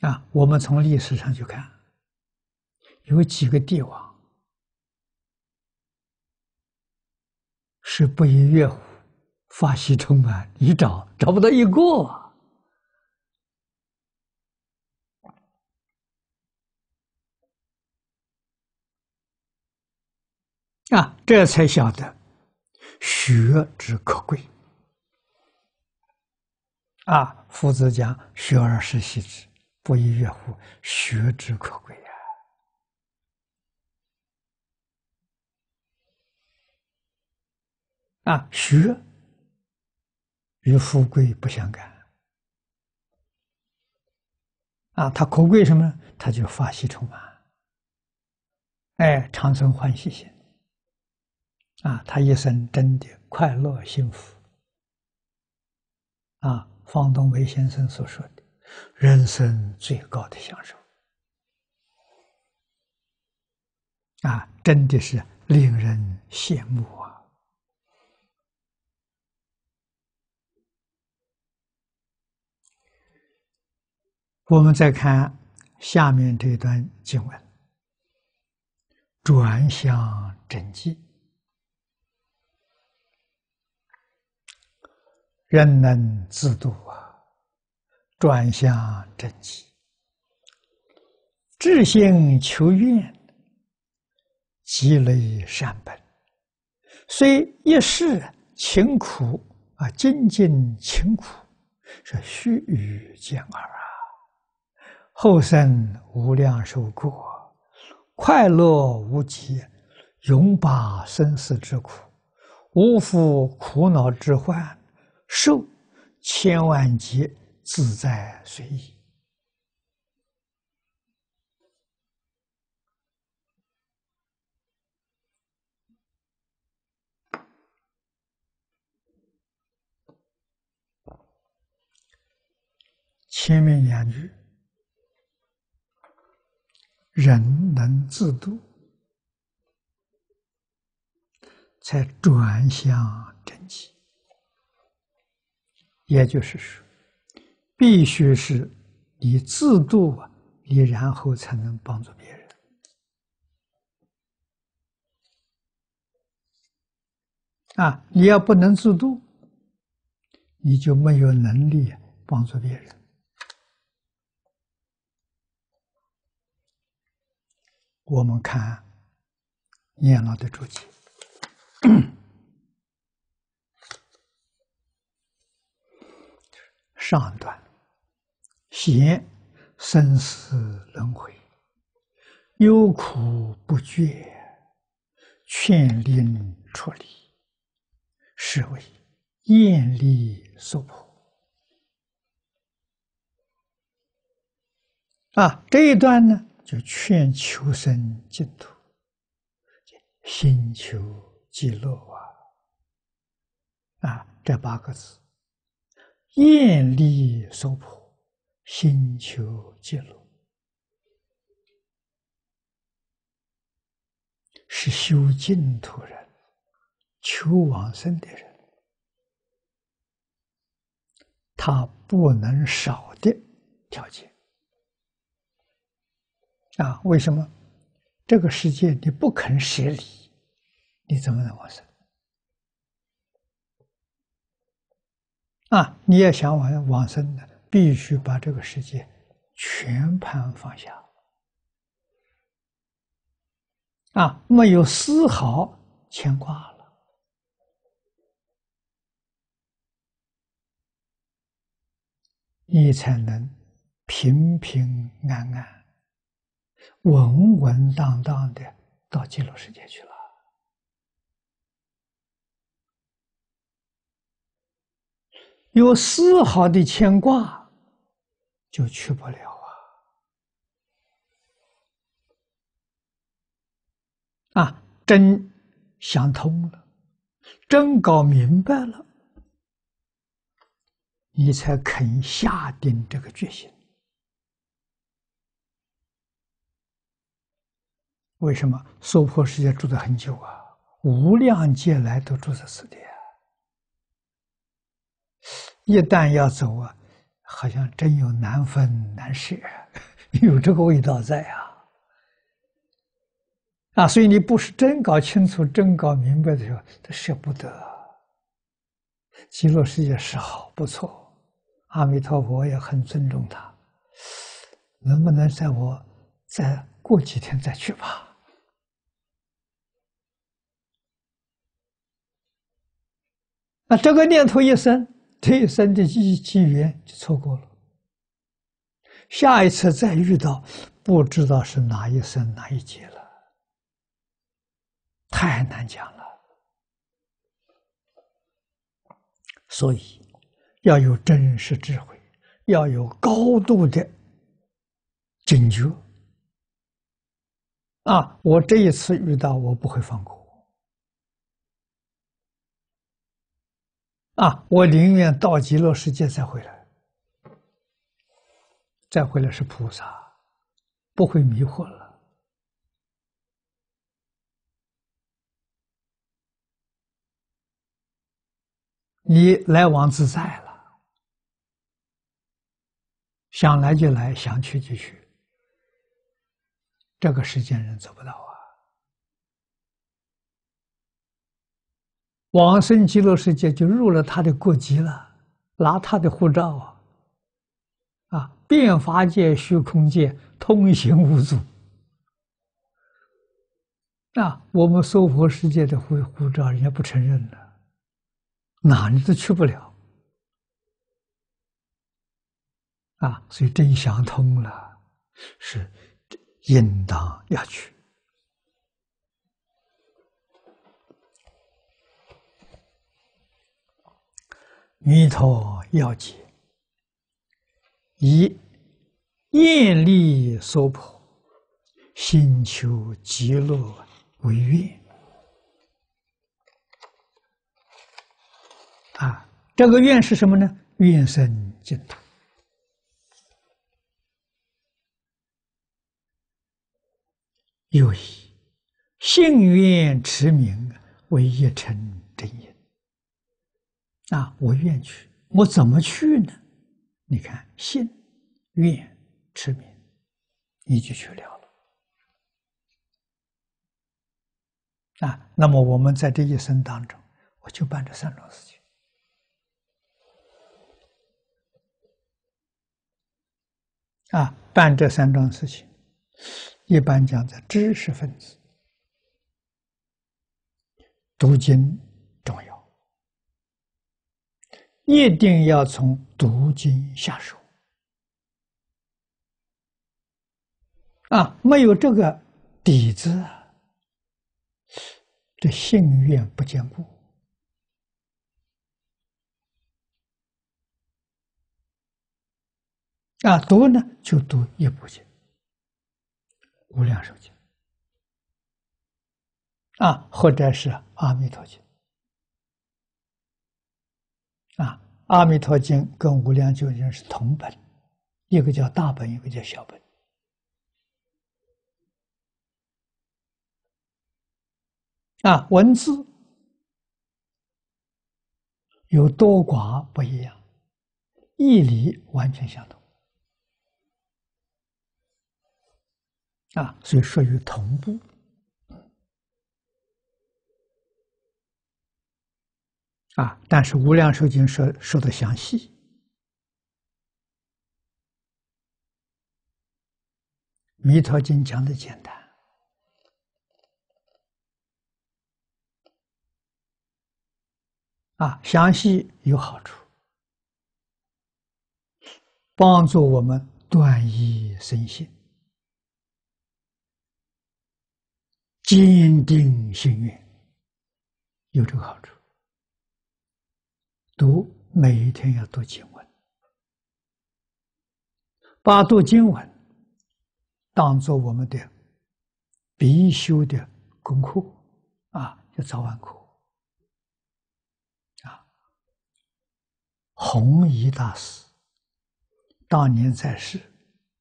啊，我们从历史上去看，有几个帝王是不亦乐乎、法喜充满，你找不到一个啊。 啊，这才晓得学之可贵。啊，夫子讲“学而时习之，不亦说乎”，学之可贵呀、啊！啊，学与富贵不相干。啊，它可贵什么呢？它就法喜充满，哎，长存欢喜心。 啊，他一生真的快乐幸福。啊，方东梅先生所说的“人生最高的享受”，啊，真的是令人羡慕啊！我们再看下面这段经文：“转向真迹。” 人能自度啊，转向真迹，至心求愿，积累善本，虽一世勤苦啊，精进勤苦，是须臾见耳啊，后生无量寿国，快乐无极，永拔生死之苦，无复苦恼之患。 受千万劫，自在随意。前面两句，人能自度，才转向真迹。 也就是说，必须是你自度啊，你然后才能帮助别人。啊，你要不能自度，你就没有能力帮助别人。我们看念老的注解。上段，嫌生死轮回，忧苦不绝，劝令出离，是为厌离娑婆。啊，这一段呢，就劝求生净土，心求极乐啊！啊，这八个字。 厌离娑婆，心求极乐，是修净土人、求往生的人，他不能少的条件。啊，为什么？这个世界你不肯舍离，你怎么能往生？ 啊！你也想往生的，必须把这个世界全盘放下。啊，没有丝毫牵挂了。你才能平平安安、稳稳当当的到极乐世界去了。 有丝毫的牵挂，就去不了啊！啊，真想通了，真搞明白了，你才肯下定这个决心。为什么？娑婆世界住得很久啊，无量劫来都住在此地，一旦要走啊，好像真有难分难舍，有这个味道在啊！啊，所以你不是真搞清楚、真搞明白的时候，他舍不得。极乐世界是好，不错，阿弥陀佛也很尊重他。能不能在我再过几天再去吧？ 那这个念头一生，这一生的机缘就错过了。下一次再遇到，不知道是哪一生哪一劫了，太难讲了。所以要有真实智慧，要有高度的警觉。啊，我这一次遇到，我不会放过。 啊！我宁愿到极乐世界再回来，再回来是菩萨，不会迷惑了。你来往自在了，想来就来，想去就去。这个世间人做不到啊。 往生极乐世界就入了他的国籍了，拿他的护照啊，啊，遍法界、虚空界通行无阻。啊，我们娑婆世界的护照人家不承认了，哪里都去不了。啊，所以真想通了，是应当要去。 弥陀要解，以厌离娑婆，心求极乐为愿。啊，这个愿是什么呢？愿生净土。又以信愿持名为一成真言。 啊，我愿去，我怎么去呢？你看，信、愿、持名，你就去了了。啊，那么我们在这一生当中，我就办这三种事情。啊，办这三种事情，一般讲在知识分子，读经重要。 一定要从读经下手啊！没有这个底子，这信愿不坚固啊！读呢，就读一部经《无量寿经》啊，或者是《阿弥陀经》。 啊，《阿弥陀经》跟《无量寿经》是同本，一个叫大本，一个叫小本。啊，文字有多寡不一样，义理完全相同。啊，所以属于同步。 啊！但是《无量寿经》说的详细，《弥陀经》讲的简单。啊，详细有好处，帮助我们断一生信，坚定信愿，有这个好处。 读每一天要读经文，把读经文当做我们的必修的功课啊，就早晚课啊。弘一大师当年在世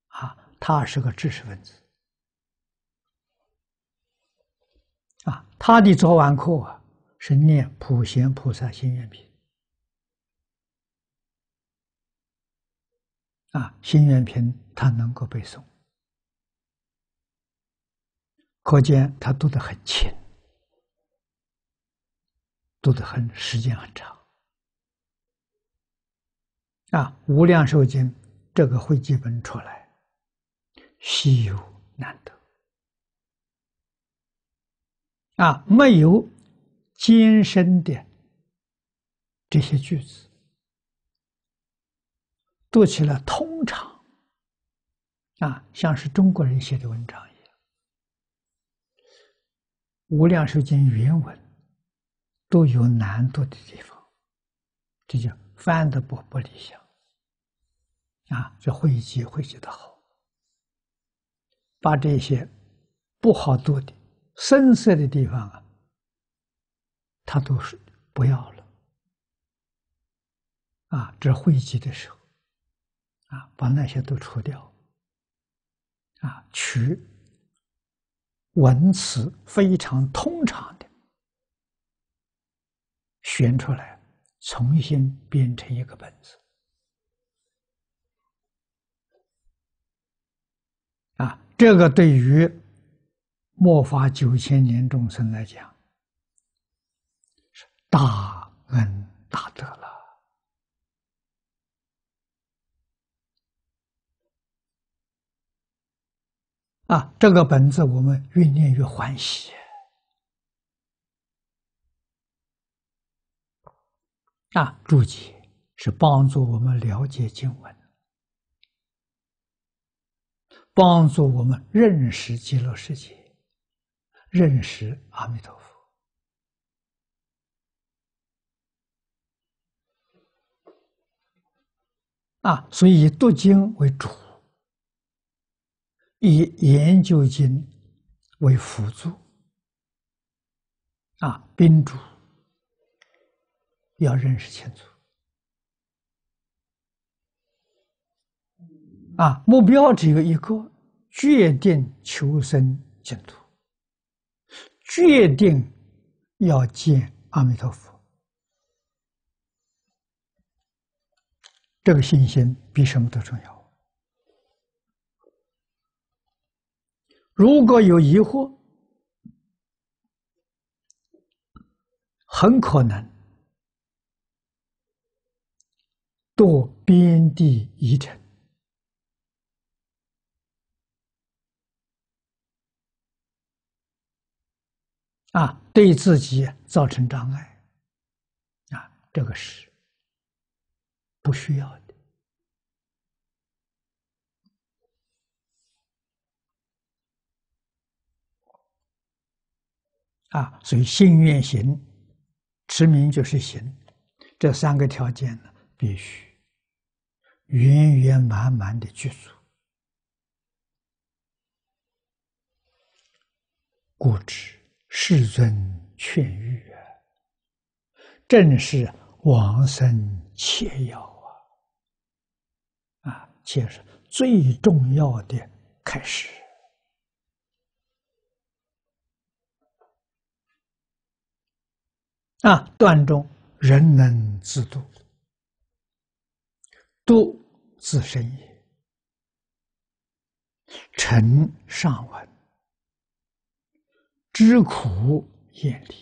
啊，他是个知识分子啊，他的早晚课啊，是念普贤菩萨心愿品啊，心愿品他能够背诵，可见他读得很勤，读得很时间很长啊，《无量寿经》这个汇集本出来，稀有难得。 啊，没有艰深的这些句子，读起来通畅啊，像是中国人写的文章一样。《无量寿经》原文都有难度的地方，这就翻得不理想啊。这汇集的好，把这些不好读的。 深色的地方啊，他都是不要了啊！这汇集的时候啊，把那些都除掉啊，取文词非常通畅的选出来，重新编成一个本子啊，这个对于。 末法9000年众生来讲，是大恩大德了啊！这个本子我们越念越欢喜啊！注解是帮助我们了解经文，帮助我们认识极乐世界。 认识阿弥陀佛啊，所以以读经为主，以研究经为辅助啊，宾主要认识清楚啊，目标只有一个，决定求生净土。 决定要见阿弥陀佛，这个信心比什么都重要。如果有疑惑，很可能堕边地遗尘。 啊，对自己造成障碍，啊，这个是不需要的。啊，所以信愿行、持名就是行，这三个条件呢，必须圆圆满满的具足，故知。 世尊劝喻啊，正是往生切要啊！啊，切是最重要的开始啊。断中人能自度，度自身也。成上文。 知苦厌离，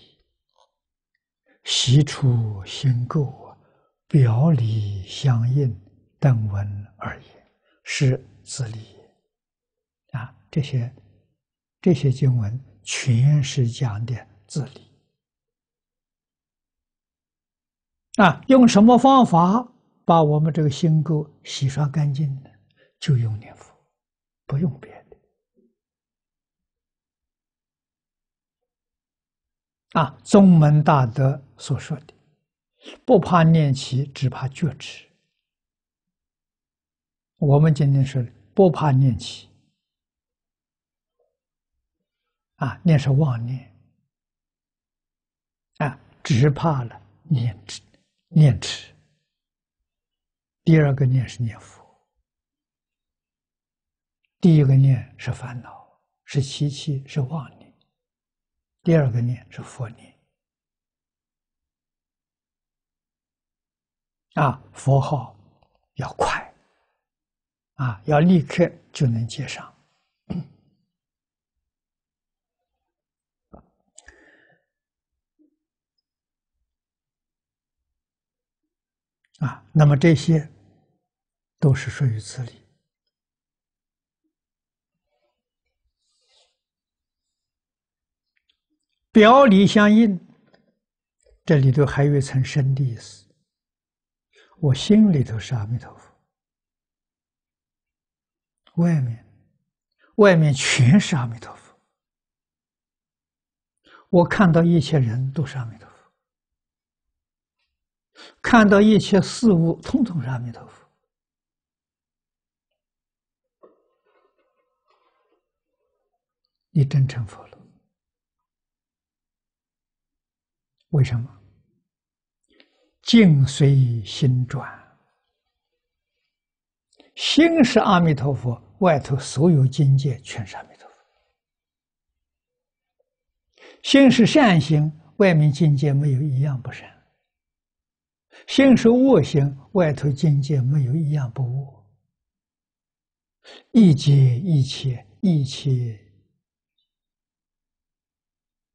习出心垢，表里相应，等闻而言，是自利也。啊，这些经文全是讲的自利。啊，用什么方法把我们这个心垢洗刷干净呢？就用念佛，不用别的。 啊，宗门大德所说的“不怕念起，只怕觉迟”。我们今天说“不怕念起”，啊，念是妄念，啊，只怕了念迟。第二个念是念佛，第一个念是烦恼，是习气，是妄念。第二个念是佛念，佛号要快，要立刻就能接上。那么这些都是属于自利。表里相应，这里头还有一层深的意思。我心里头是阿弥陀佛，外面全是阿弥陀佛。我看到一切人都是阿弥陀佛。看到一切事物，统统是阿弥陀佛。你真成佛了？为什么？境随心转，心是阿弥陀佛，外头所有境界全是阿弥陀佛。心是善心，外面境界没有一样不善。心是恶行，外头境界没有一样不恶。一皆一切，一切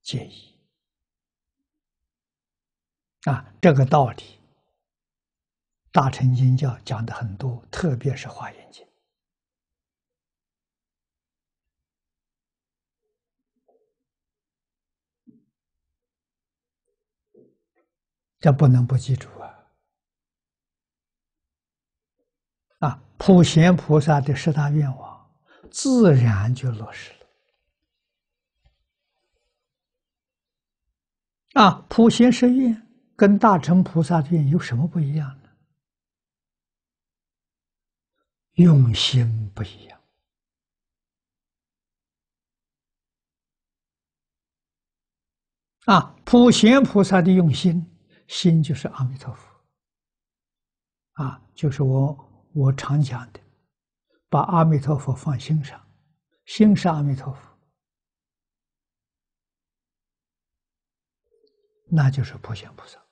皆一。这个道理，大乘经教讲的很多，特别是《华严经》。这不能不记住啊！普贤菩萨的十大愿望自然就落实了普贤十愿跟大乘菩萨的愿有什么不一样呢？用心不一样普贤菩萨的用心，心就是阿弥陀佛，就是我常讲的，把阿弥陀佛放心上，心是阿弥陀佛，那就是普贤菩萨。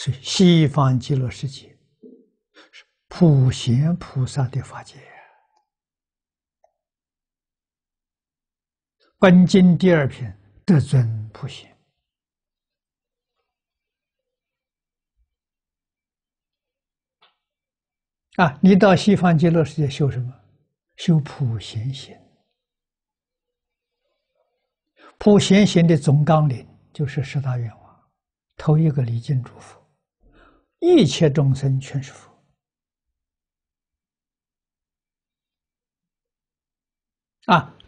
所以西方极乐世界是普贤菩萨的法界。本经第二品，德尊普贤。你到西方极乐世界修什么？修普贤行。普贤行的总纲领就是十大愿望，头一个礼敬诸佛，一切众生全是佛。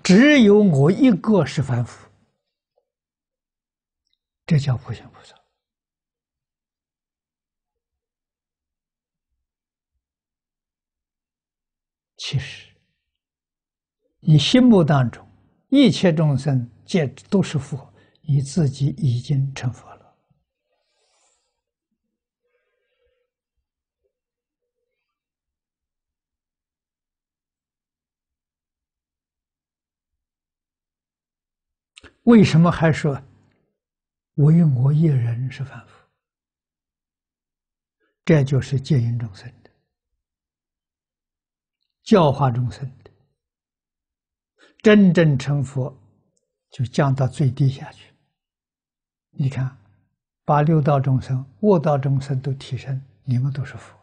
只有我一个是凡夫，这叫普贤菩萨。其实，你心目当中一切众生皆都是佛，你自己已经成佛了。为什么还说唯我一人是凡夫？这就是戒引众生的，教化众生的。真正成佛，就降到最低下去。你看，把六道众生、恶道众生都提升，你们都是佛。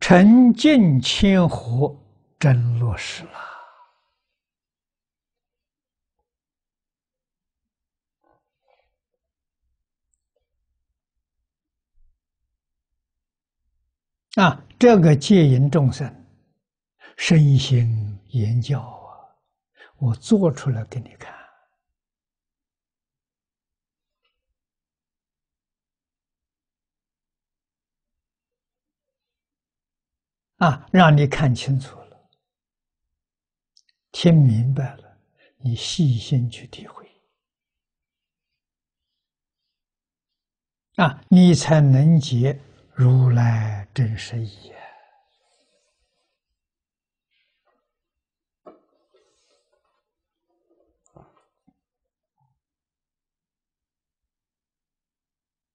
沉浸千火。真落实了，这个戒引众生，身心言教我做出来给你看。让你看清楚了。听明白了，你细心去体会，你才能解如来真实义也。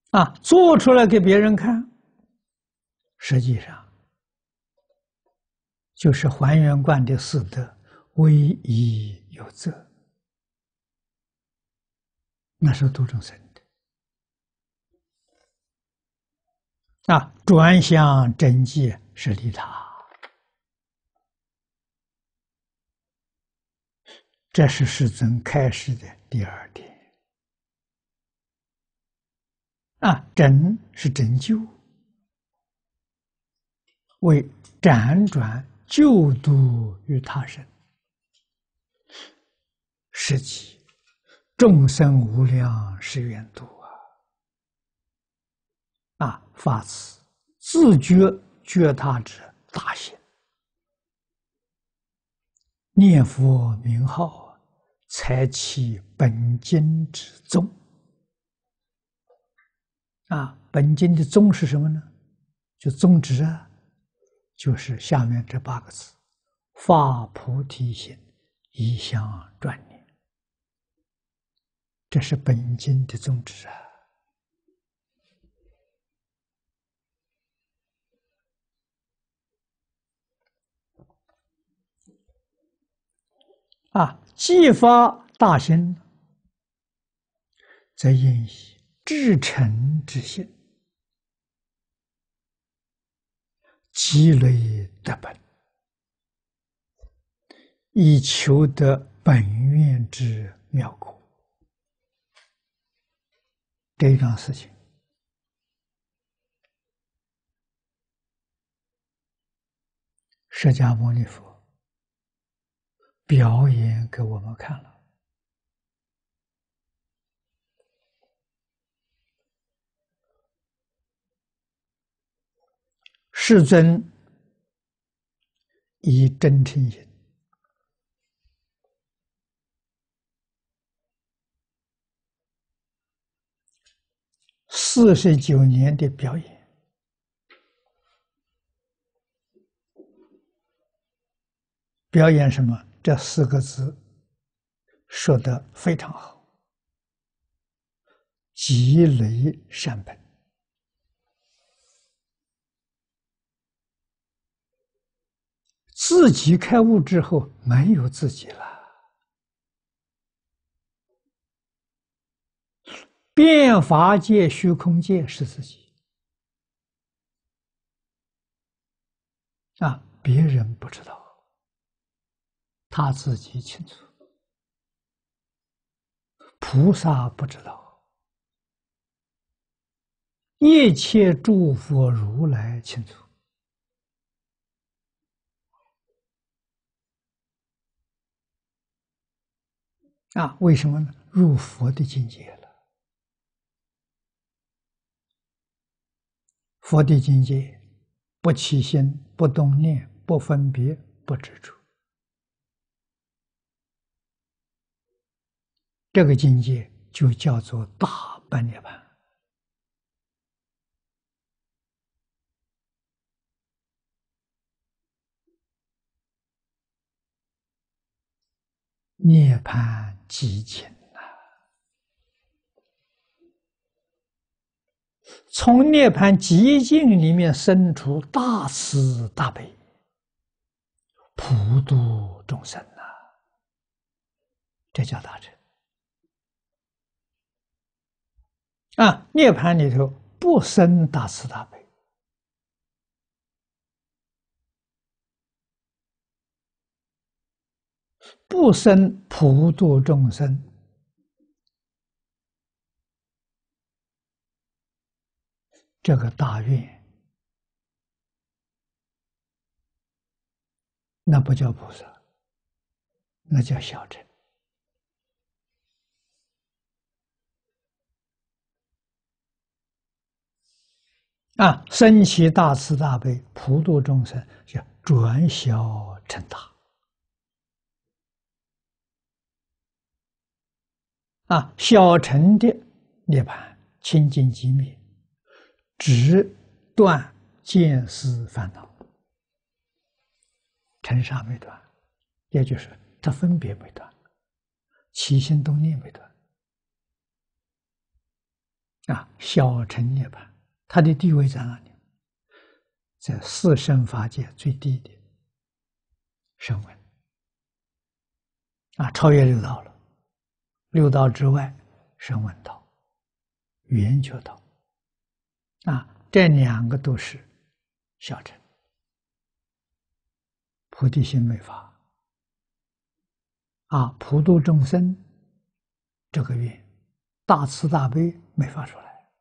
啊，做出来给别人看，实际上就是还原观的四德：唯一有责，那是度众生的。啊，转向真迹是利他，这是世尊开示的第二点。 啊，拯是拯救，为辗转救度于他身，是其众生无量誓愿度啊！啊，发此自觉觉他之大心，念佛名号，才其本经之宗。 啊，本经的宗是什么呢？就宗旨啊，就是下面这八个字：发菩提心，一向专念。这是本经的宗旨啊。啊，既发大心，则应以 至诚之心，积累德本，以求得本愿之妙果。这一桩事情，释迦牟尼佛表演给我们看了。 世尊以真诚心49年的表演，表演什么？这四个字说得非常好：积累善本。 自己开悟之后，没有自己了，变法界、虚空界是自己啊，别人不知道，他自己清楚。菩萨不知道，一切诸佛如来清楚。 啊，为什么呢？入佛的境界了。佛的境界，不起心，不动念，不分别，不执着。这个境界就叫做大般涅槃。涅槃。 寂静啊！从涅槃寂静里面生出大慈大悲，普度众生呐、啊，这叫大乘啊！涅槃里头不生大慈大悲不生普度众生这个大愿，那不叫菩萨，那叫小乘。啊，生起大慈大悲，普度众生，叫转小成大。 啊，小乘的涅槃清净寂灭，只断见思烦恼，尘沙没断，也就是他分别没断，起心动念没断啊，小乘涅槃，他的地位在哪里？在四圣法界最低的声闻啊，超越六道了。六道之外，声闻道、圆觉道啊，这两个都是小乘。菩提心没发啊，普度众生这个愿，大慈大悲没发出来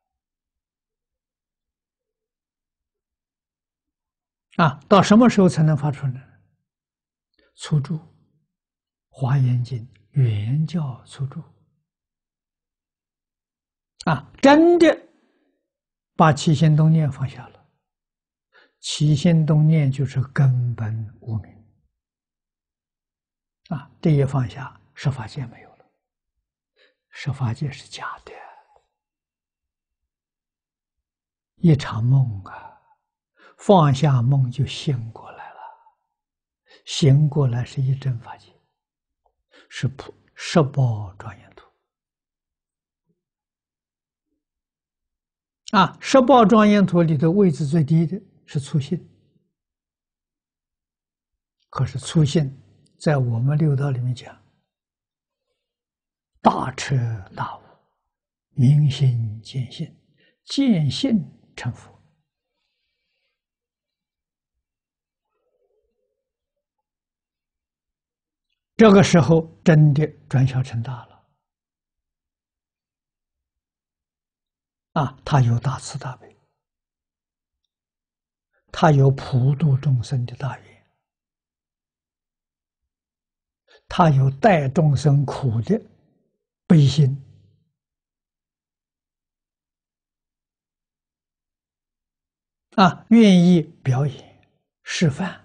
啊。到什么时候才能发出呢？初住《华严经》原教初住啊，真的把起心动念放下了。起心动念就是根本无明啊，这一放下，十法界没有了。十法界是假的，一场梦啊，放下梦就醒过来了。醒过来是一真法界，是十宝庄严图啊。十宝庄严图里的位置最低的是粗性，可是粗性在我们六道里面讲，大彻大悟，明心见性，见性成佛。这个时候真的转小成大了啊！他有大慈大悲，他有普度众生的大愿，他有带众生苦的悲心啊，愿意表演示范。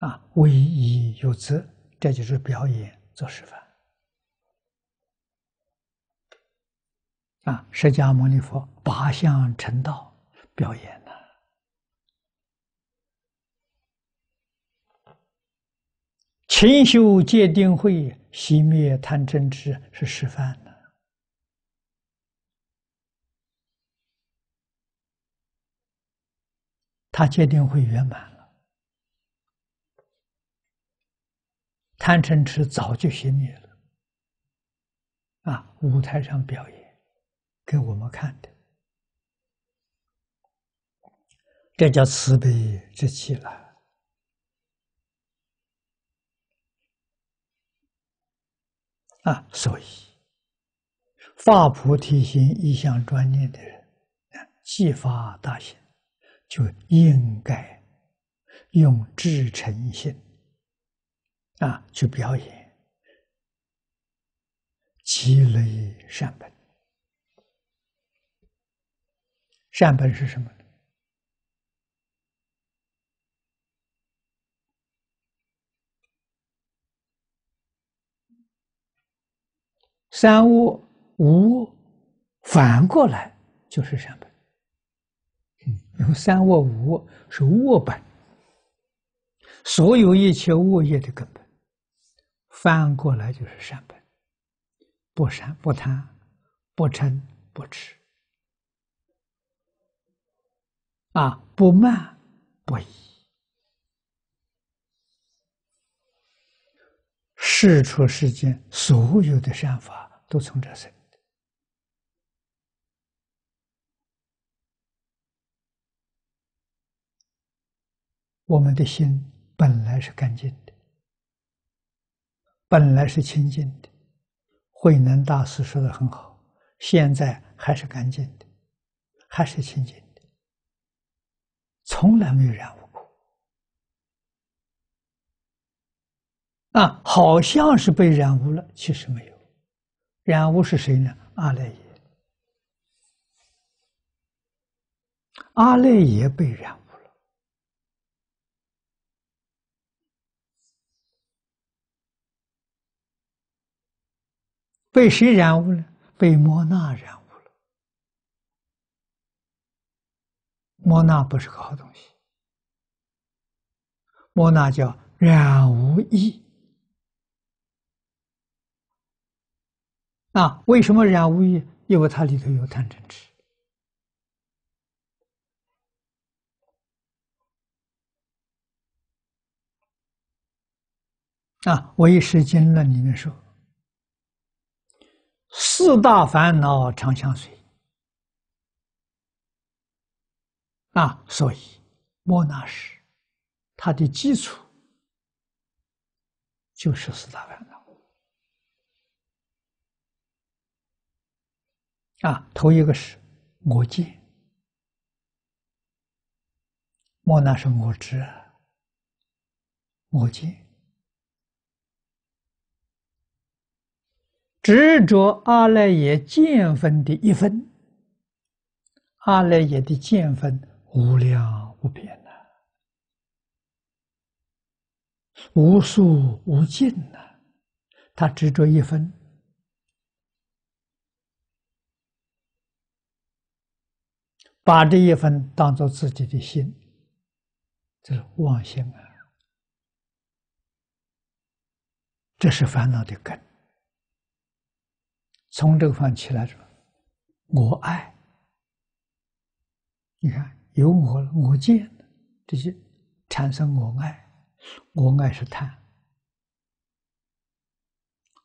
啊，为义有责，这就是表演做示范。啊，释迦牟尼佛八相成道表演了。勤修戒定慧，熄灭贪嗔痴是示范的。他戒定慧圆满了。贪嗔痴早就熄灭了啊！舞台上表演给我们看的，这叫慈悲之气了啊！所以发菩提心、一向专念的人，即发大心，就应该用至诚心。啊，去表演积累善本。善本是什么呢？三恶五恶反过来就是善本。因为三恶五恶是恶本，所有一切恶业的根本。翻过来就是善本，不善不贪，不嗔不痴，啊，不慢不疑，世出世间所有的善法都从这生的。我们的心本来是干净的。本来是清净的，慧能大师说的很好，现在还是干净的，还是清净的，从来没有染污过。啊，好像是被染污了，其实没有。染污是谁呢？阿赖耶。阿赖耶被染污。被谁染污了？被摩那染污了。莫那不是个好东西。莫那叫染无益。啊，为什么染无益？因为它里头有贪嗔痴。啊，《唯识经论》里面说，四大烦恼常相随。啊，所以莫那识它的基础就是四大烦恼。啊，头一个是我见，莫那是我知，我见。 执着阿赖耶见分的一分，阿赖耶的见分无量无边呐、啊，无数无尽呐、啊，他执着一分，把这一分当作自己的心，这是妄心啊，这是烦恼的根。 从这个方起来说，我爱，你看有我了，我见了，这些产生我爱，我爱是贪，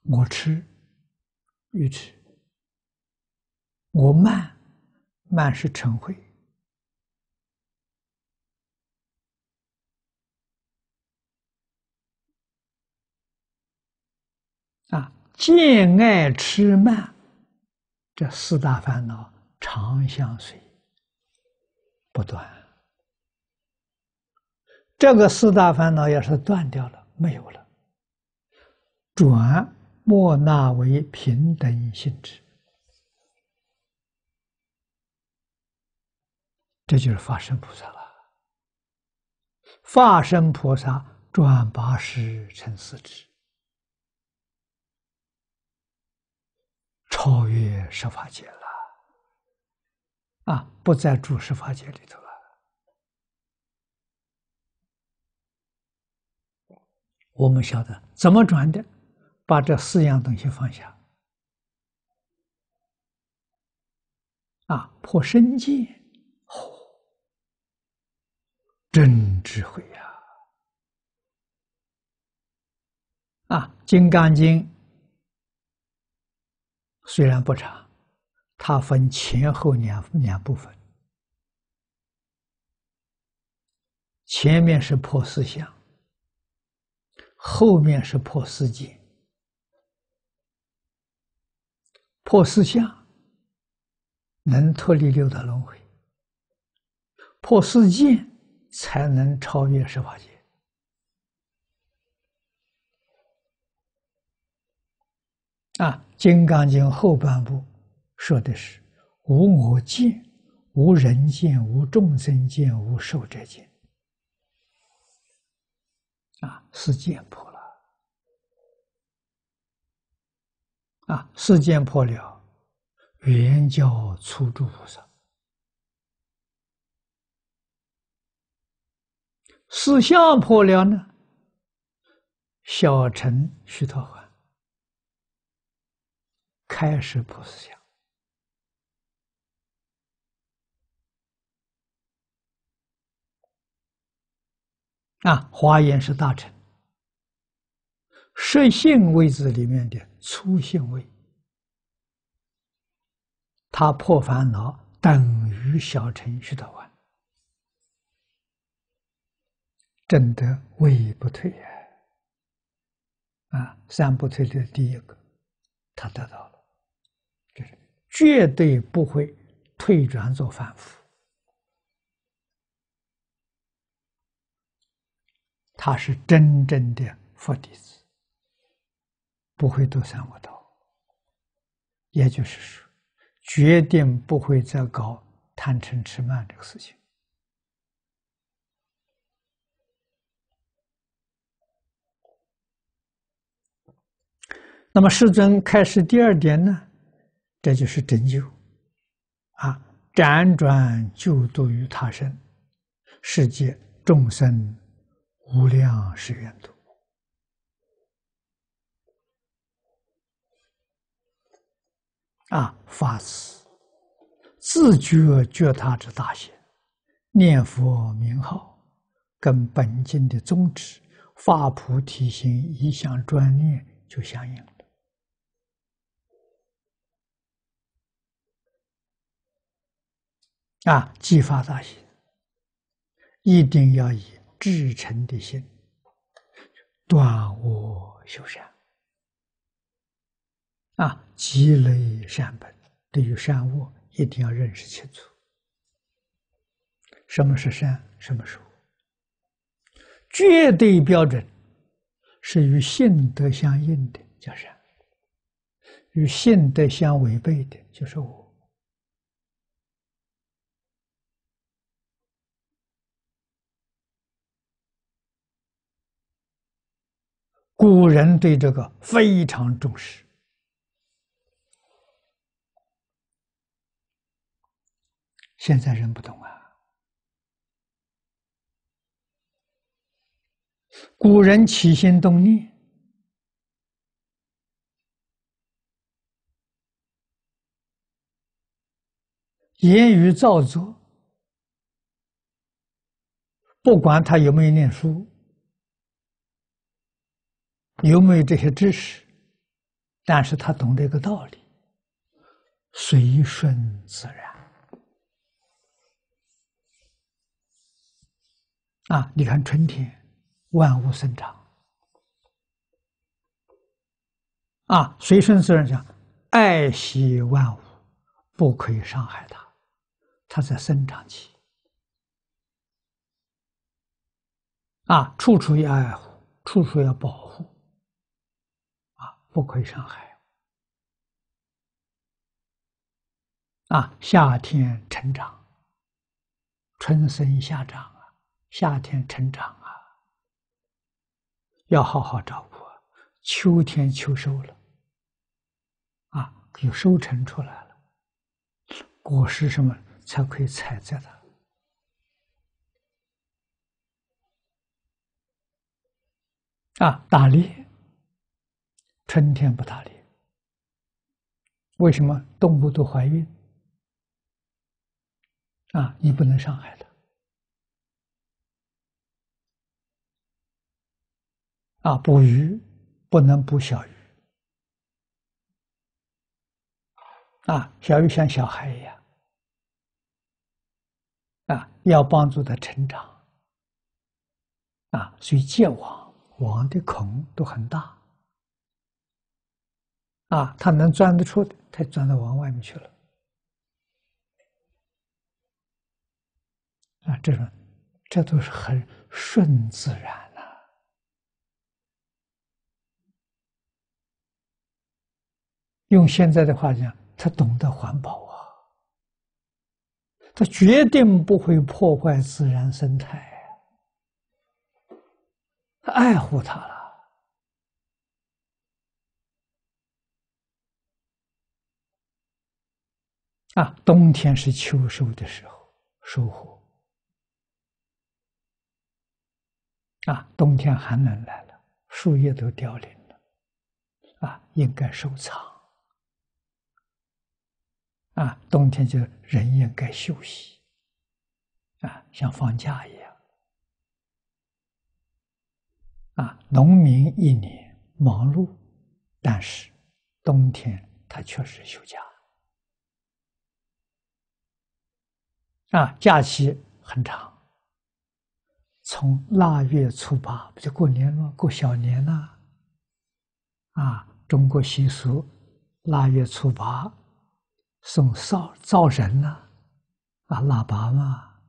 我痴，愚痴，我慢，慢是嗔恚，啊。 见爱痴慢，这四大烦恼常相随，不断。这个四大烦恼要是断掉了，没有了，转莫那为平等性质，这就是法身菩萨了。法身菩萨转80成4智。 超越十法界了，啊，不再住十法界里头了。我们晓得怎么转的，把这四样东西放下，啊，破身见，哦，真智慧呀！啊，《金刚经》。 虽然不长，它分前后两部分。前面是破思想，后面是破思见。破思想能脱离6道轮回，破思见才能超越10法界。 啊，《金刚经》后半部说的是无我见、无人见、无众生见、无寿者见。啊，四见破了。啊，四见破了，圆教初住菩萨。四相破了呢，小乘须陀洹。 开始破思想，啊，华严是大乘，实性位置里面的粗性位，他破烦恼等于小乘须陀洹，真的位不退呀，啊，三不退的第一个，他得到了。 绝对不会退转做凡夫，他是真正的佛弟子，不会读三恶道，也就是说，决定不会再搞贪嗔痴慢这个事情。那么世尊开始第2点呢？ 这就是拯救，啊，辗转救度于他身，世界众生无量誓愿度。发誓自觉觉他之大行，念佛名号，跟本经的宗旨发菩提心一向专念就相应了。即发大心，一定要以至诚的心断恶修善，积累善本。对于善恶一定要认识清楚，什么是善，什么是恶。绝对标准是与性德相应的叫善，与性德相违背的就是恶。古人对这个非常重视，现在人不懂啊。古人起心动念，言语造作，不管他有没有念书，有没有这些知识，但是他懂这个道理，随顺自然。你看春天万物生长，随顺自然讲，爱惜万物，不可以伤害它，它在生长期，处处要爱护，处处要保护，不可以伤害，夏天成长，春生夏长夏天成长要好好照顾，秋天秋收了，有收成出来了，果实什么才可以采摘的。打猎，春天不打猎，为什么？动物都怀孕，你不能伤害它。捕鱼不能捕小鱼，小鱼像小孩一样，要帮助它成长，所以戒网，网的孔都很大，它能钻得出的，它钻到网外面去了，这都是很顺自然。用现在的话讲，他懂得环保啊，他绝对不会破坏自然生态他爱护它了。冬天是秋收的时候，收获。冬天寒冷来了，树叶都凋零了，应该收藏。冬天就人应该休息，像放假一样。农民一年忙碌，但是冬天他确实休假，假期很长，从腊月初八不就过年吗？过小年了，中国习俗，腊月初八。送灶神呐，腊八嘛，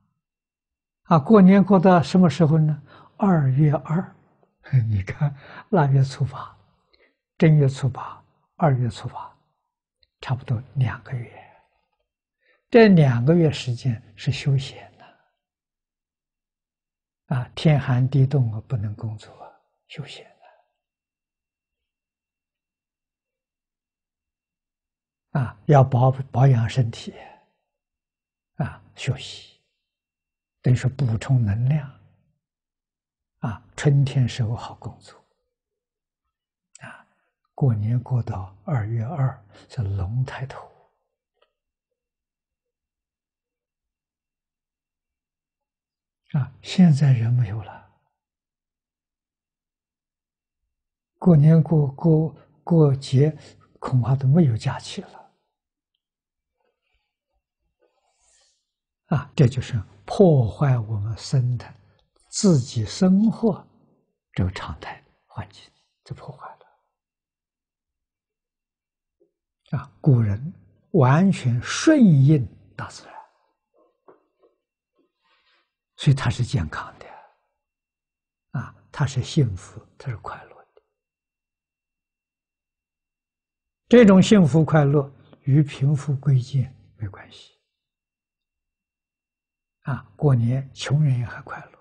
过年过到什么时候呢？2月2，你看腊月初八、正月初八、2月初八，差不多2个月。这2个月时间是休闲的，天寒地冻我不能工作，休闲要保养身体，学习，等于说补充能量。春天时候好工作。过年过到2月2，是龙抬头。现在人没有了。过年过节，恐怕都没有假期了。这就是破坏我们生态、自己生活这个常态环境，就破坏了。古人完全顺应大自然，所以它是健康的，它是幸福，它是快乐的。这种幸福快乐与贫富贵贱没关系。过年穷人也很快乐。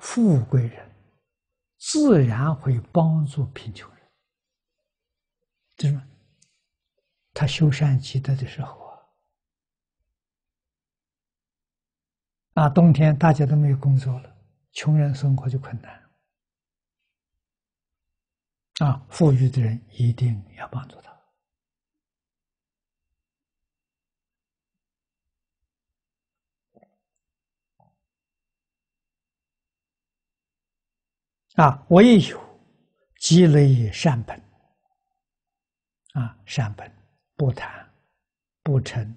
富贵人自然会帮助贫穷人。知道吗？他修善积德的时候冬天大家都没有工作了，穷人生活就困难。富裕的人一定要帮助他。唯有积累善本，善本不贪、不嗔、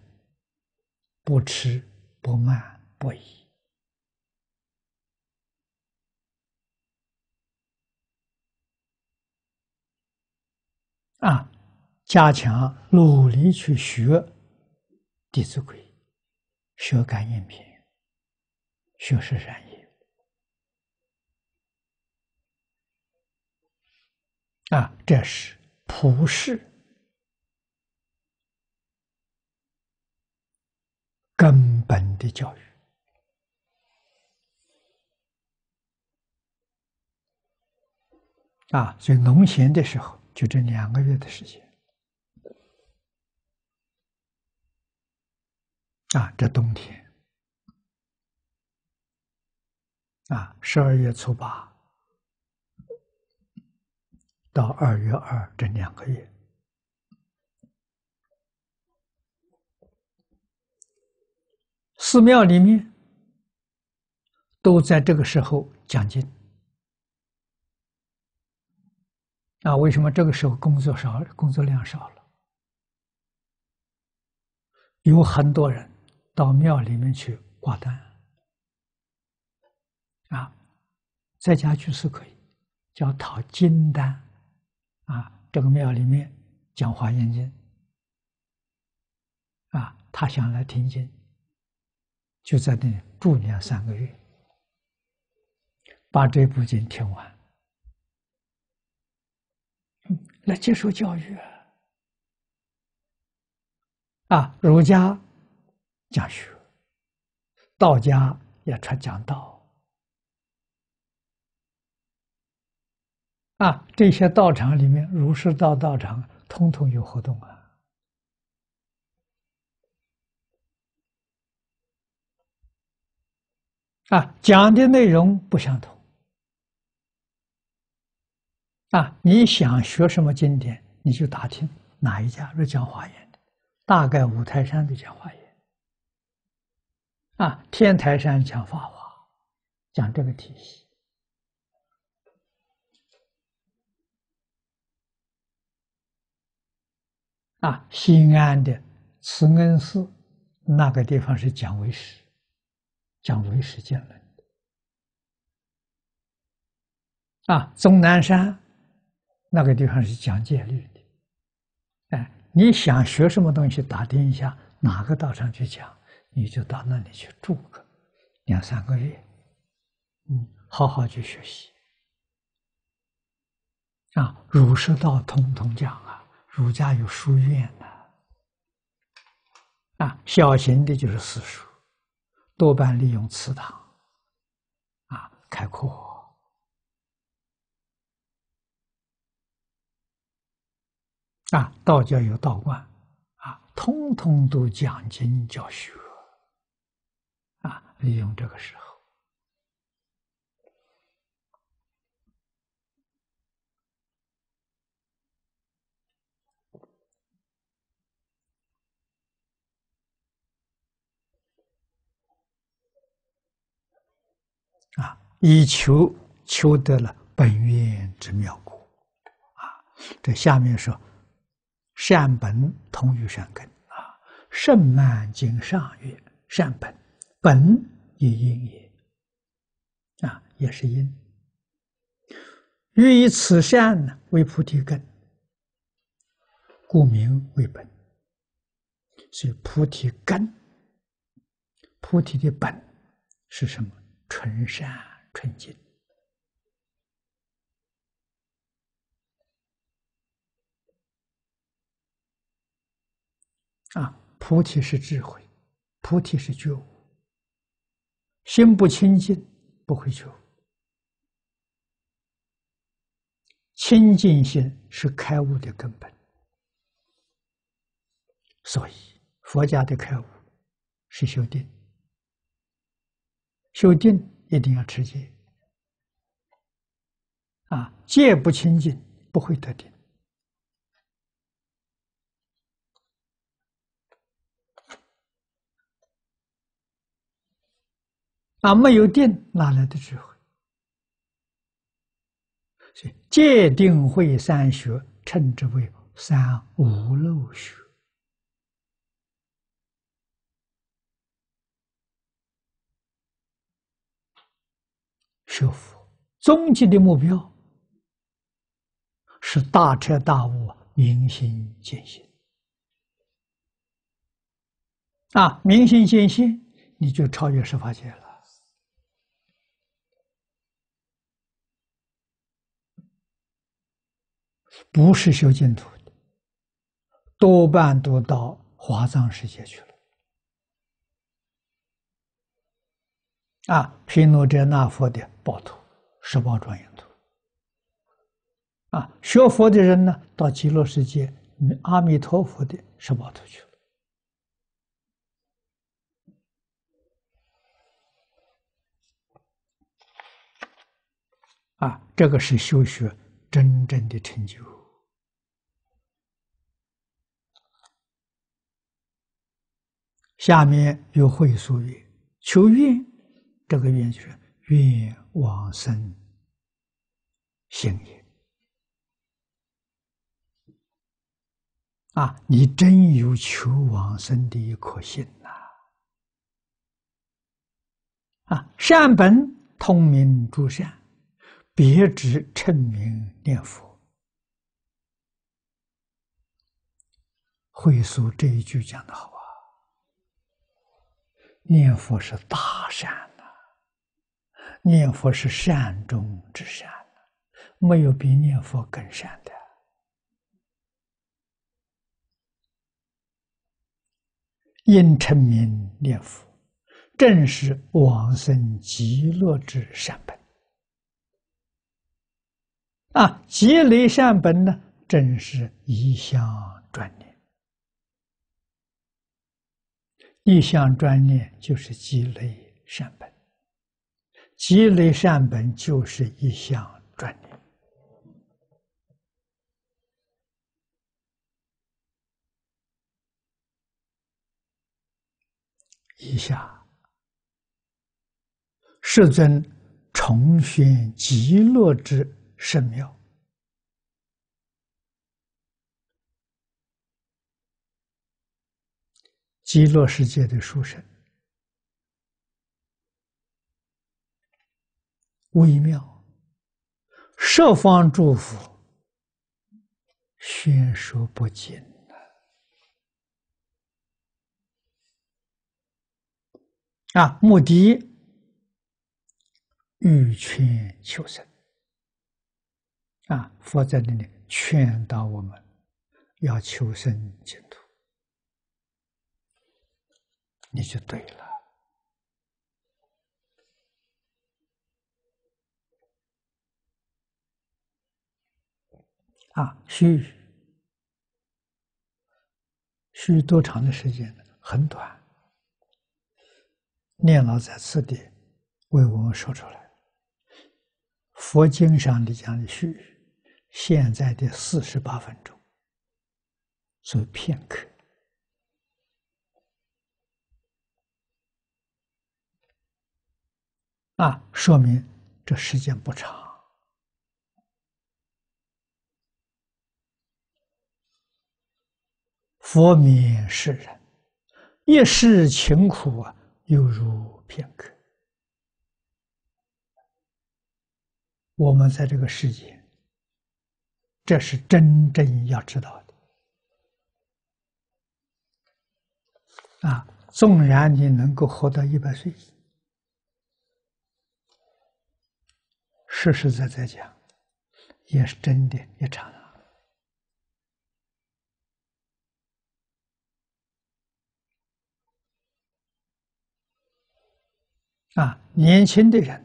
不痴、不慢、不疑，加强努力去学《弟子规》，学《感应篇》，学《十善业》。这是普世根本的教育。所以农闲的时候，就这2个月的时间。这冬天。12月初8。到2月2这2个月，寺庙里面都在这个时候讲经。为什么这个时候工作量少了？有很多人到庙里面去挂单。在家居士可以，叫讨金单。这个庙里面讲《华严经》，他想来听经，就在那里住2-3个月，把这部经听完，来接受教育。儒家讲学，道家也讲道。这些道场里面，儒释道道场统统有活动。讲的内容不相同。你想学什么经典，你就打听哪一家是讲华严的，大概五台山都讲华严，天台山讲法华，讲这个体系。西安的慈恩寺那个地方是讲唯识，讲唯识见论的。终南山那个地方是讲戒律的。你想学什么东西，打听一下哪个道场去讲，你就到那里去住个2-3个月，好好去学习。儒释道统统讲。儒家有书院小型的就是私塾，多半利用祠堂开阔。道教有道观，统统都讲经教学。利用这个时候，以求得了本愿之妙果。这下面说善本同于善根胜漫经上曰：善本，本也因也，也是因。欲以此善呢为菩提根，故名为本。所以菩提根，菩提的本是什么？纯善纯净。菩提是智慧，菩提是觉悟。心不清净，不会觉悟。清净心是开悟的根本。所以，佛家的开悟是修定，修定一定要持戒。戒不清净，不会得定。没有定，哪来的智慧？所以戒定慧三学称之为三无漏学。学佛终极的目标是大彻大悟，明心见性。明心见性，你就超越十法界了。不是修净土的，多半都到华藏世界去了。毗卢遮那佛的宝土，十宝庄严土。学佛的人呢，到极乐世界阿弥陀佛的十宝土去了。这个是修学真正的成就。下面有会所曰：求愿，这个愿就是愿往生行也。你真有求往生的一颗心善本通明诸善，别只称名念佛。慧疏这一句讲得好啊！念佛是大善念佛是善中之善没有比念佛更善的。因称名念佛，正是往生极乐之善本。积累善本呢，正是一向专念。一向专念就是积累善本，积累善本就是一向专念。以下，世尊重宣极乐之圣妙，极乐世界的殊胜微妙，十方诸佛宣说不尽目的欲劝求生。佛在那里劝导我们要求生净土，你就对了。需多长的时间呢？很短，念老在此地为我们说出来，佛经上的讲的序，现在的48分钟，所以片刻。说明这时间不长。佛悯世人，一世勤苦犹如片刻。我们在这个世界，这是真正要知道的。纵然你能够活到100岁，实实在在讲，也是真的一刹那。年轻的人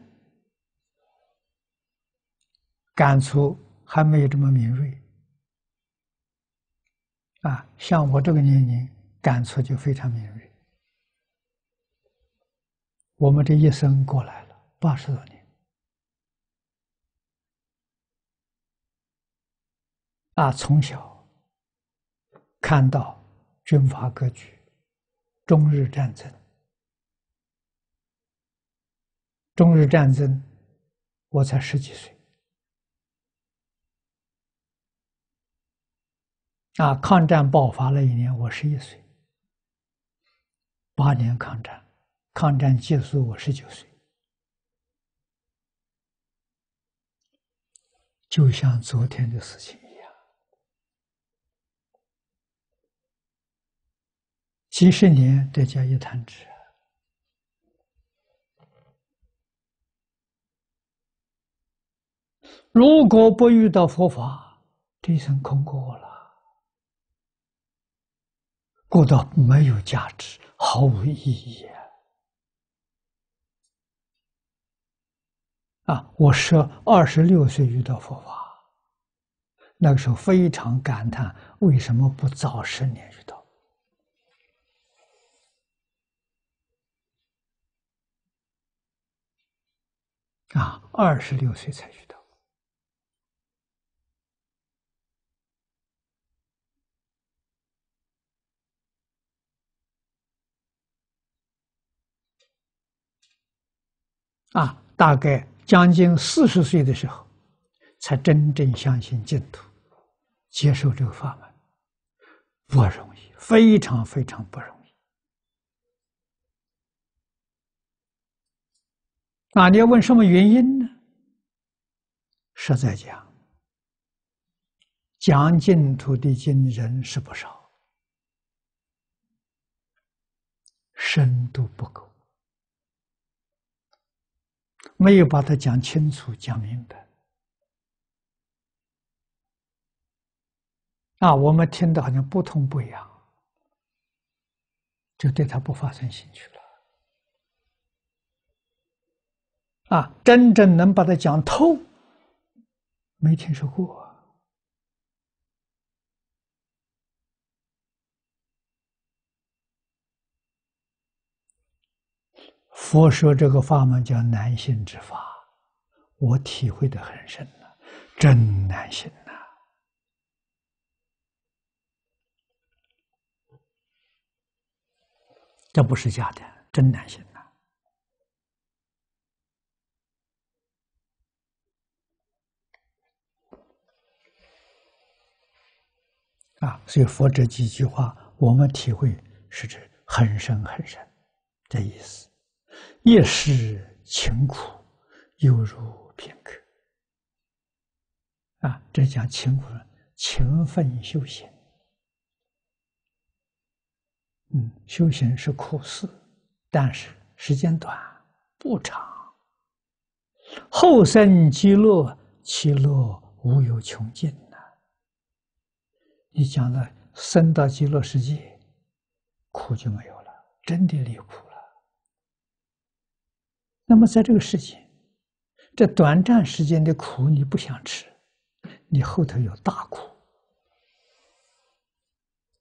感触还没有这么敏锐，像我这个年龄感触就非常敏锐。我们这一生过来了80多年，从小看到军阀割据、中日战争。中日战争，我才10几岁。抗战爆发了1年，我11岁。8年抗战结束，我19岁。就像昨天的事情一样，几十年这叫一弹指。如果不遇到佛法，这一生空过了，过到没有价值，毫无意义。我是26岁遇到佛法，那个时候非常感叹，为什么不早10年遇到？26岁才遇到。大概将近40岁的时候，才真正相信净土，接受这个法门，不容易，非常非常不容易。你要问什么原因呢？实在讲，讲净土的人是不少，深度不够。没有把它讲清楚、讲明白。我们听得好像不痛不痒，就对它不发生兴趣了。真正能把它讲透，没听说过。佛说这个法门叫难行之法，我体会得很深了，真难行呐！这不是假的，真难行呐！所以佛这几句话，我们体会是指很深很深的意思。一世勤苦，犹如片刻。这讲勤苦，勤奋修行。修行是苦事，但是时间短，不长。后生极乐，其乐无有穷尽呐。你讲的生到极乐世界，苦就没有了，真的离苦。那么在这个世界，这短暂时间的苦你不想吃，你后头有大苦，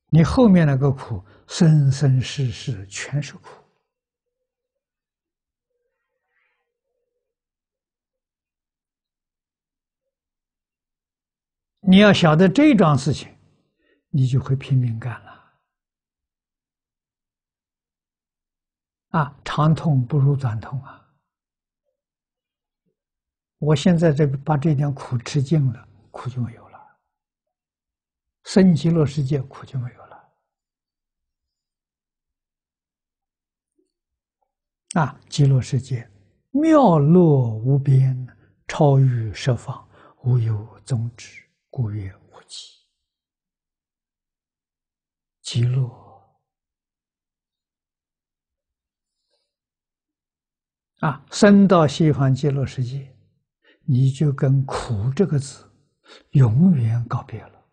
你后面那个苦生生世世全是苦，你要晓得这桩事情，你就会拼命干了。 长痛不如短痛啊！我现在把这点苦吃尽了，苦就没有了；生极乐世界，苦就没有了。极乐世界妙乐无边，超于十方，无有终止，故曰无极。极乐。 生到西方极乐世界，你就跟苦这个字永远告别了。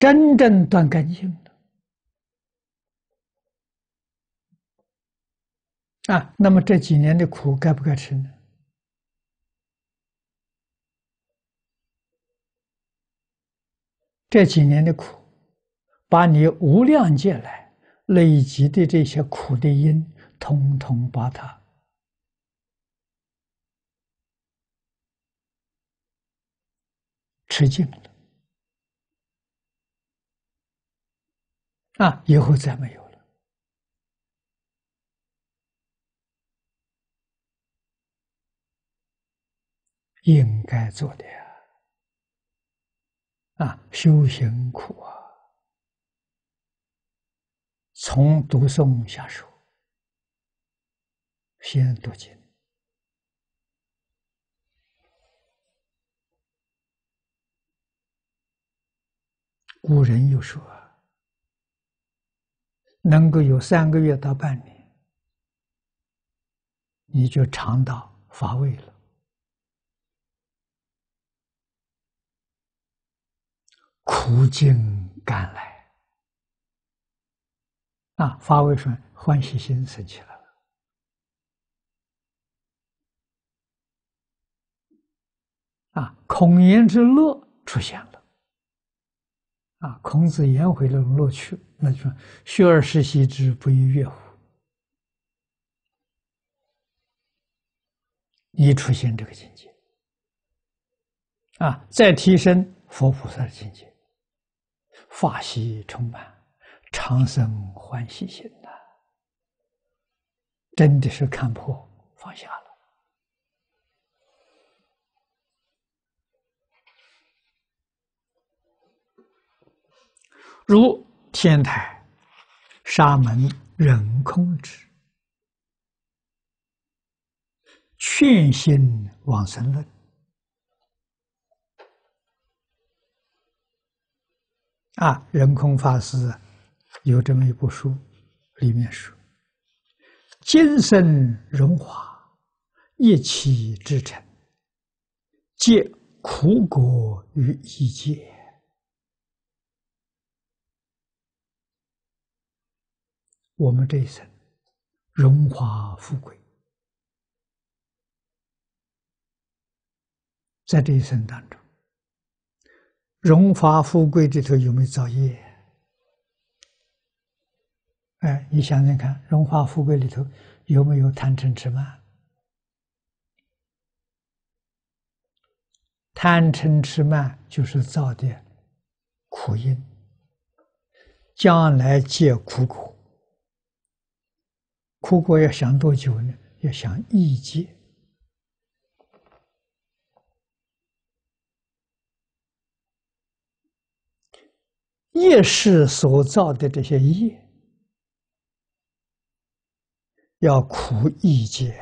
真正断干净了。那么这几年的苦该不该吃呢？这几年的苦，把你无量劫来。 累积的这些苦的因，统统把它吃尽了，以后再没有了。应该做的呀，修行苦啊。 从读诵下手，先读经。古人又说，能够有3个月到半年，你就尝到乏味了。苦尽甘来。 发微顺，欢喜心升起来了。孔颜之乐出现了。孔子颜回的乐趣，那就说“学而时习之，不亦说乎”。一出现这个境界，再提升佛菩萨的境界，法喜充满。 长生欢喜心呐，真的是看破放下了。如天台、沙门忍空止，劝心往生论。 忍空法师。 有这么一部书，里面说：“今生荣华，一气之成，皆苦果于一界。”我们这一生荣华富贵，在这一生当中，荣华富贵这头有没有造业？ 你想想看，荣华富贵里头有没有贪嗔痴慢？贪嗔痴慢就是造的苦因，将来结苦果。苦果要想多久呢？要想一劫。业识所造的这些业。 要苦一劫，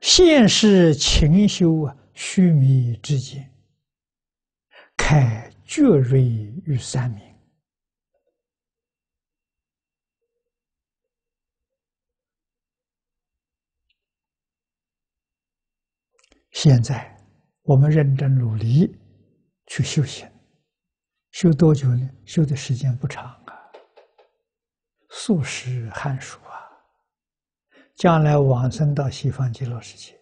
现世勤修须弥之间，开觉瑞于三明。现在我们认真努力去修行，修多久呢？修的时间不长数十寒暑。 将来往生到西方极乐世界，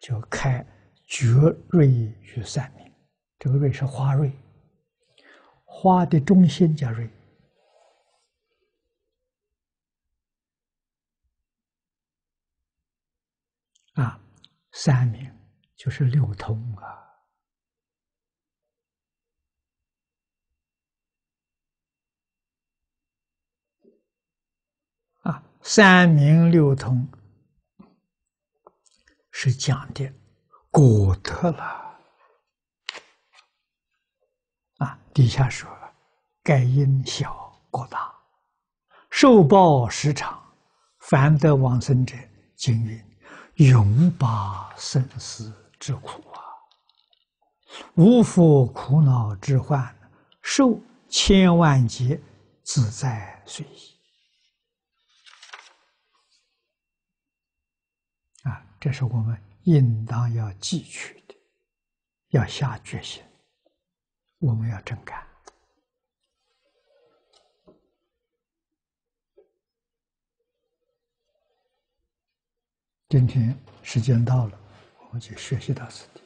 就开觉瑞于三明。这个瑞是花瑞，花的中心叫瑞。三明就是六通啊。三明六通是讲的果德了。底下说盖因小果大，受报时长，凡得往生者，经云永拔生死之苦啊，无复苦恼之患，受千万劫，自在随意。这是我们应当要汲取的，要下决心，我们要真干。今天时间到了，我们就学习到此地。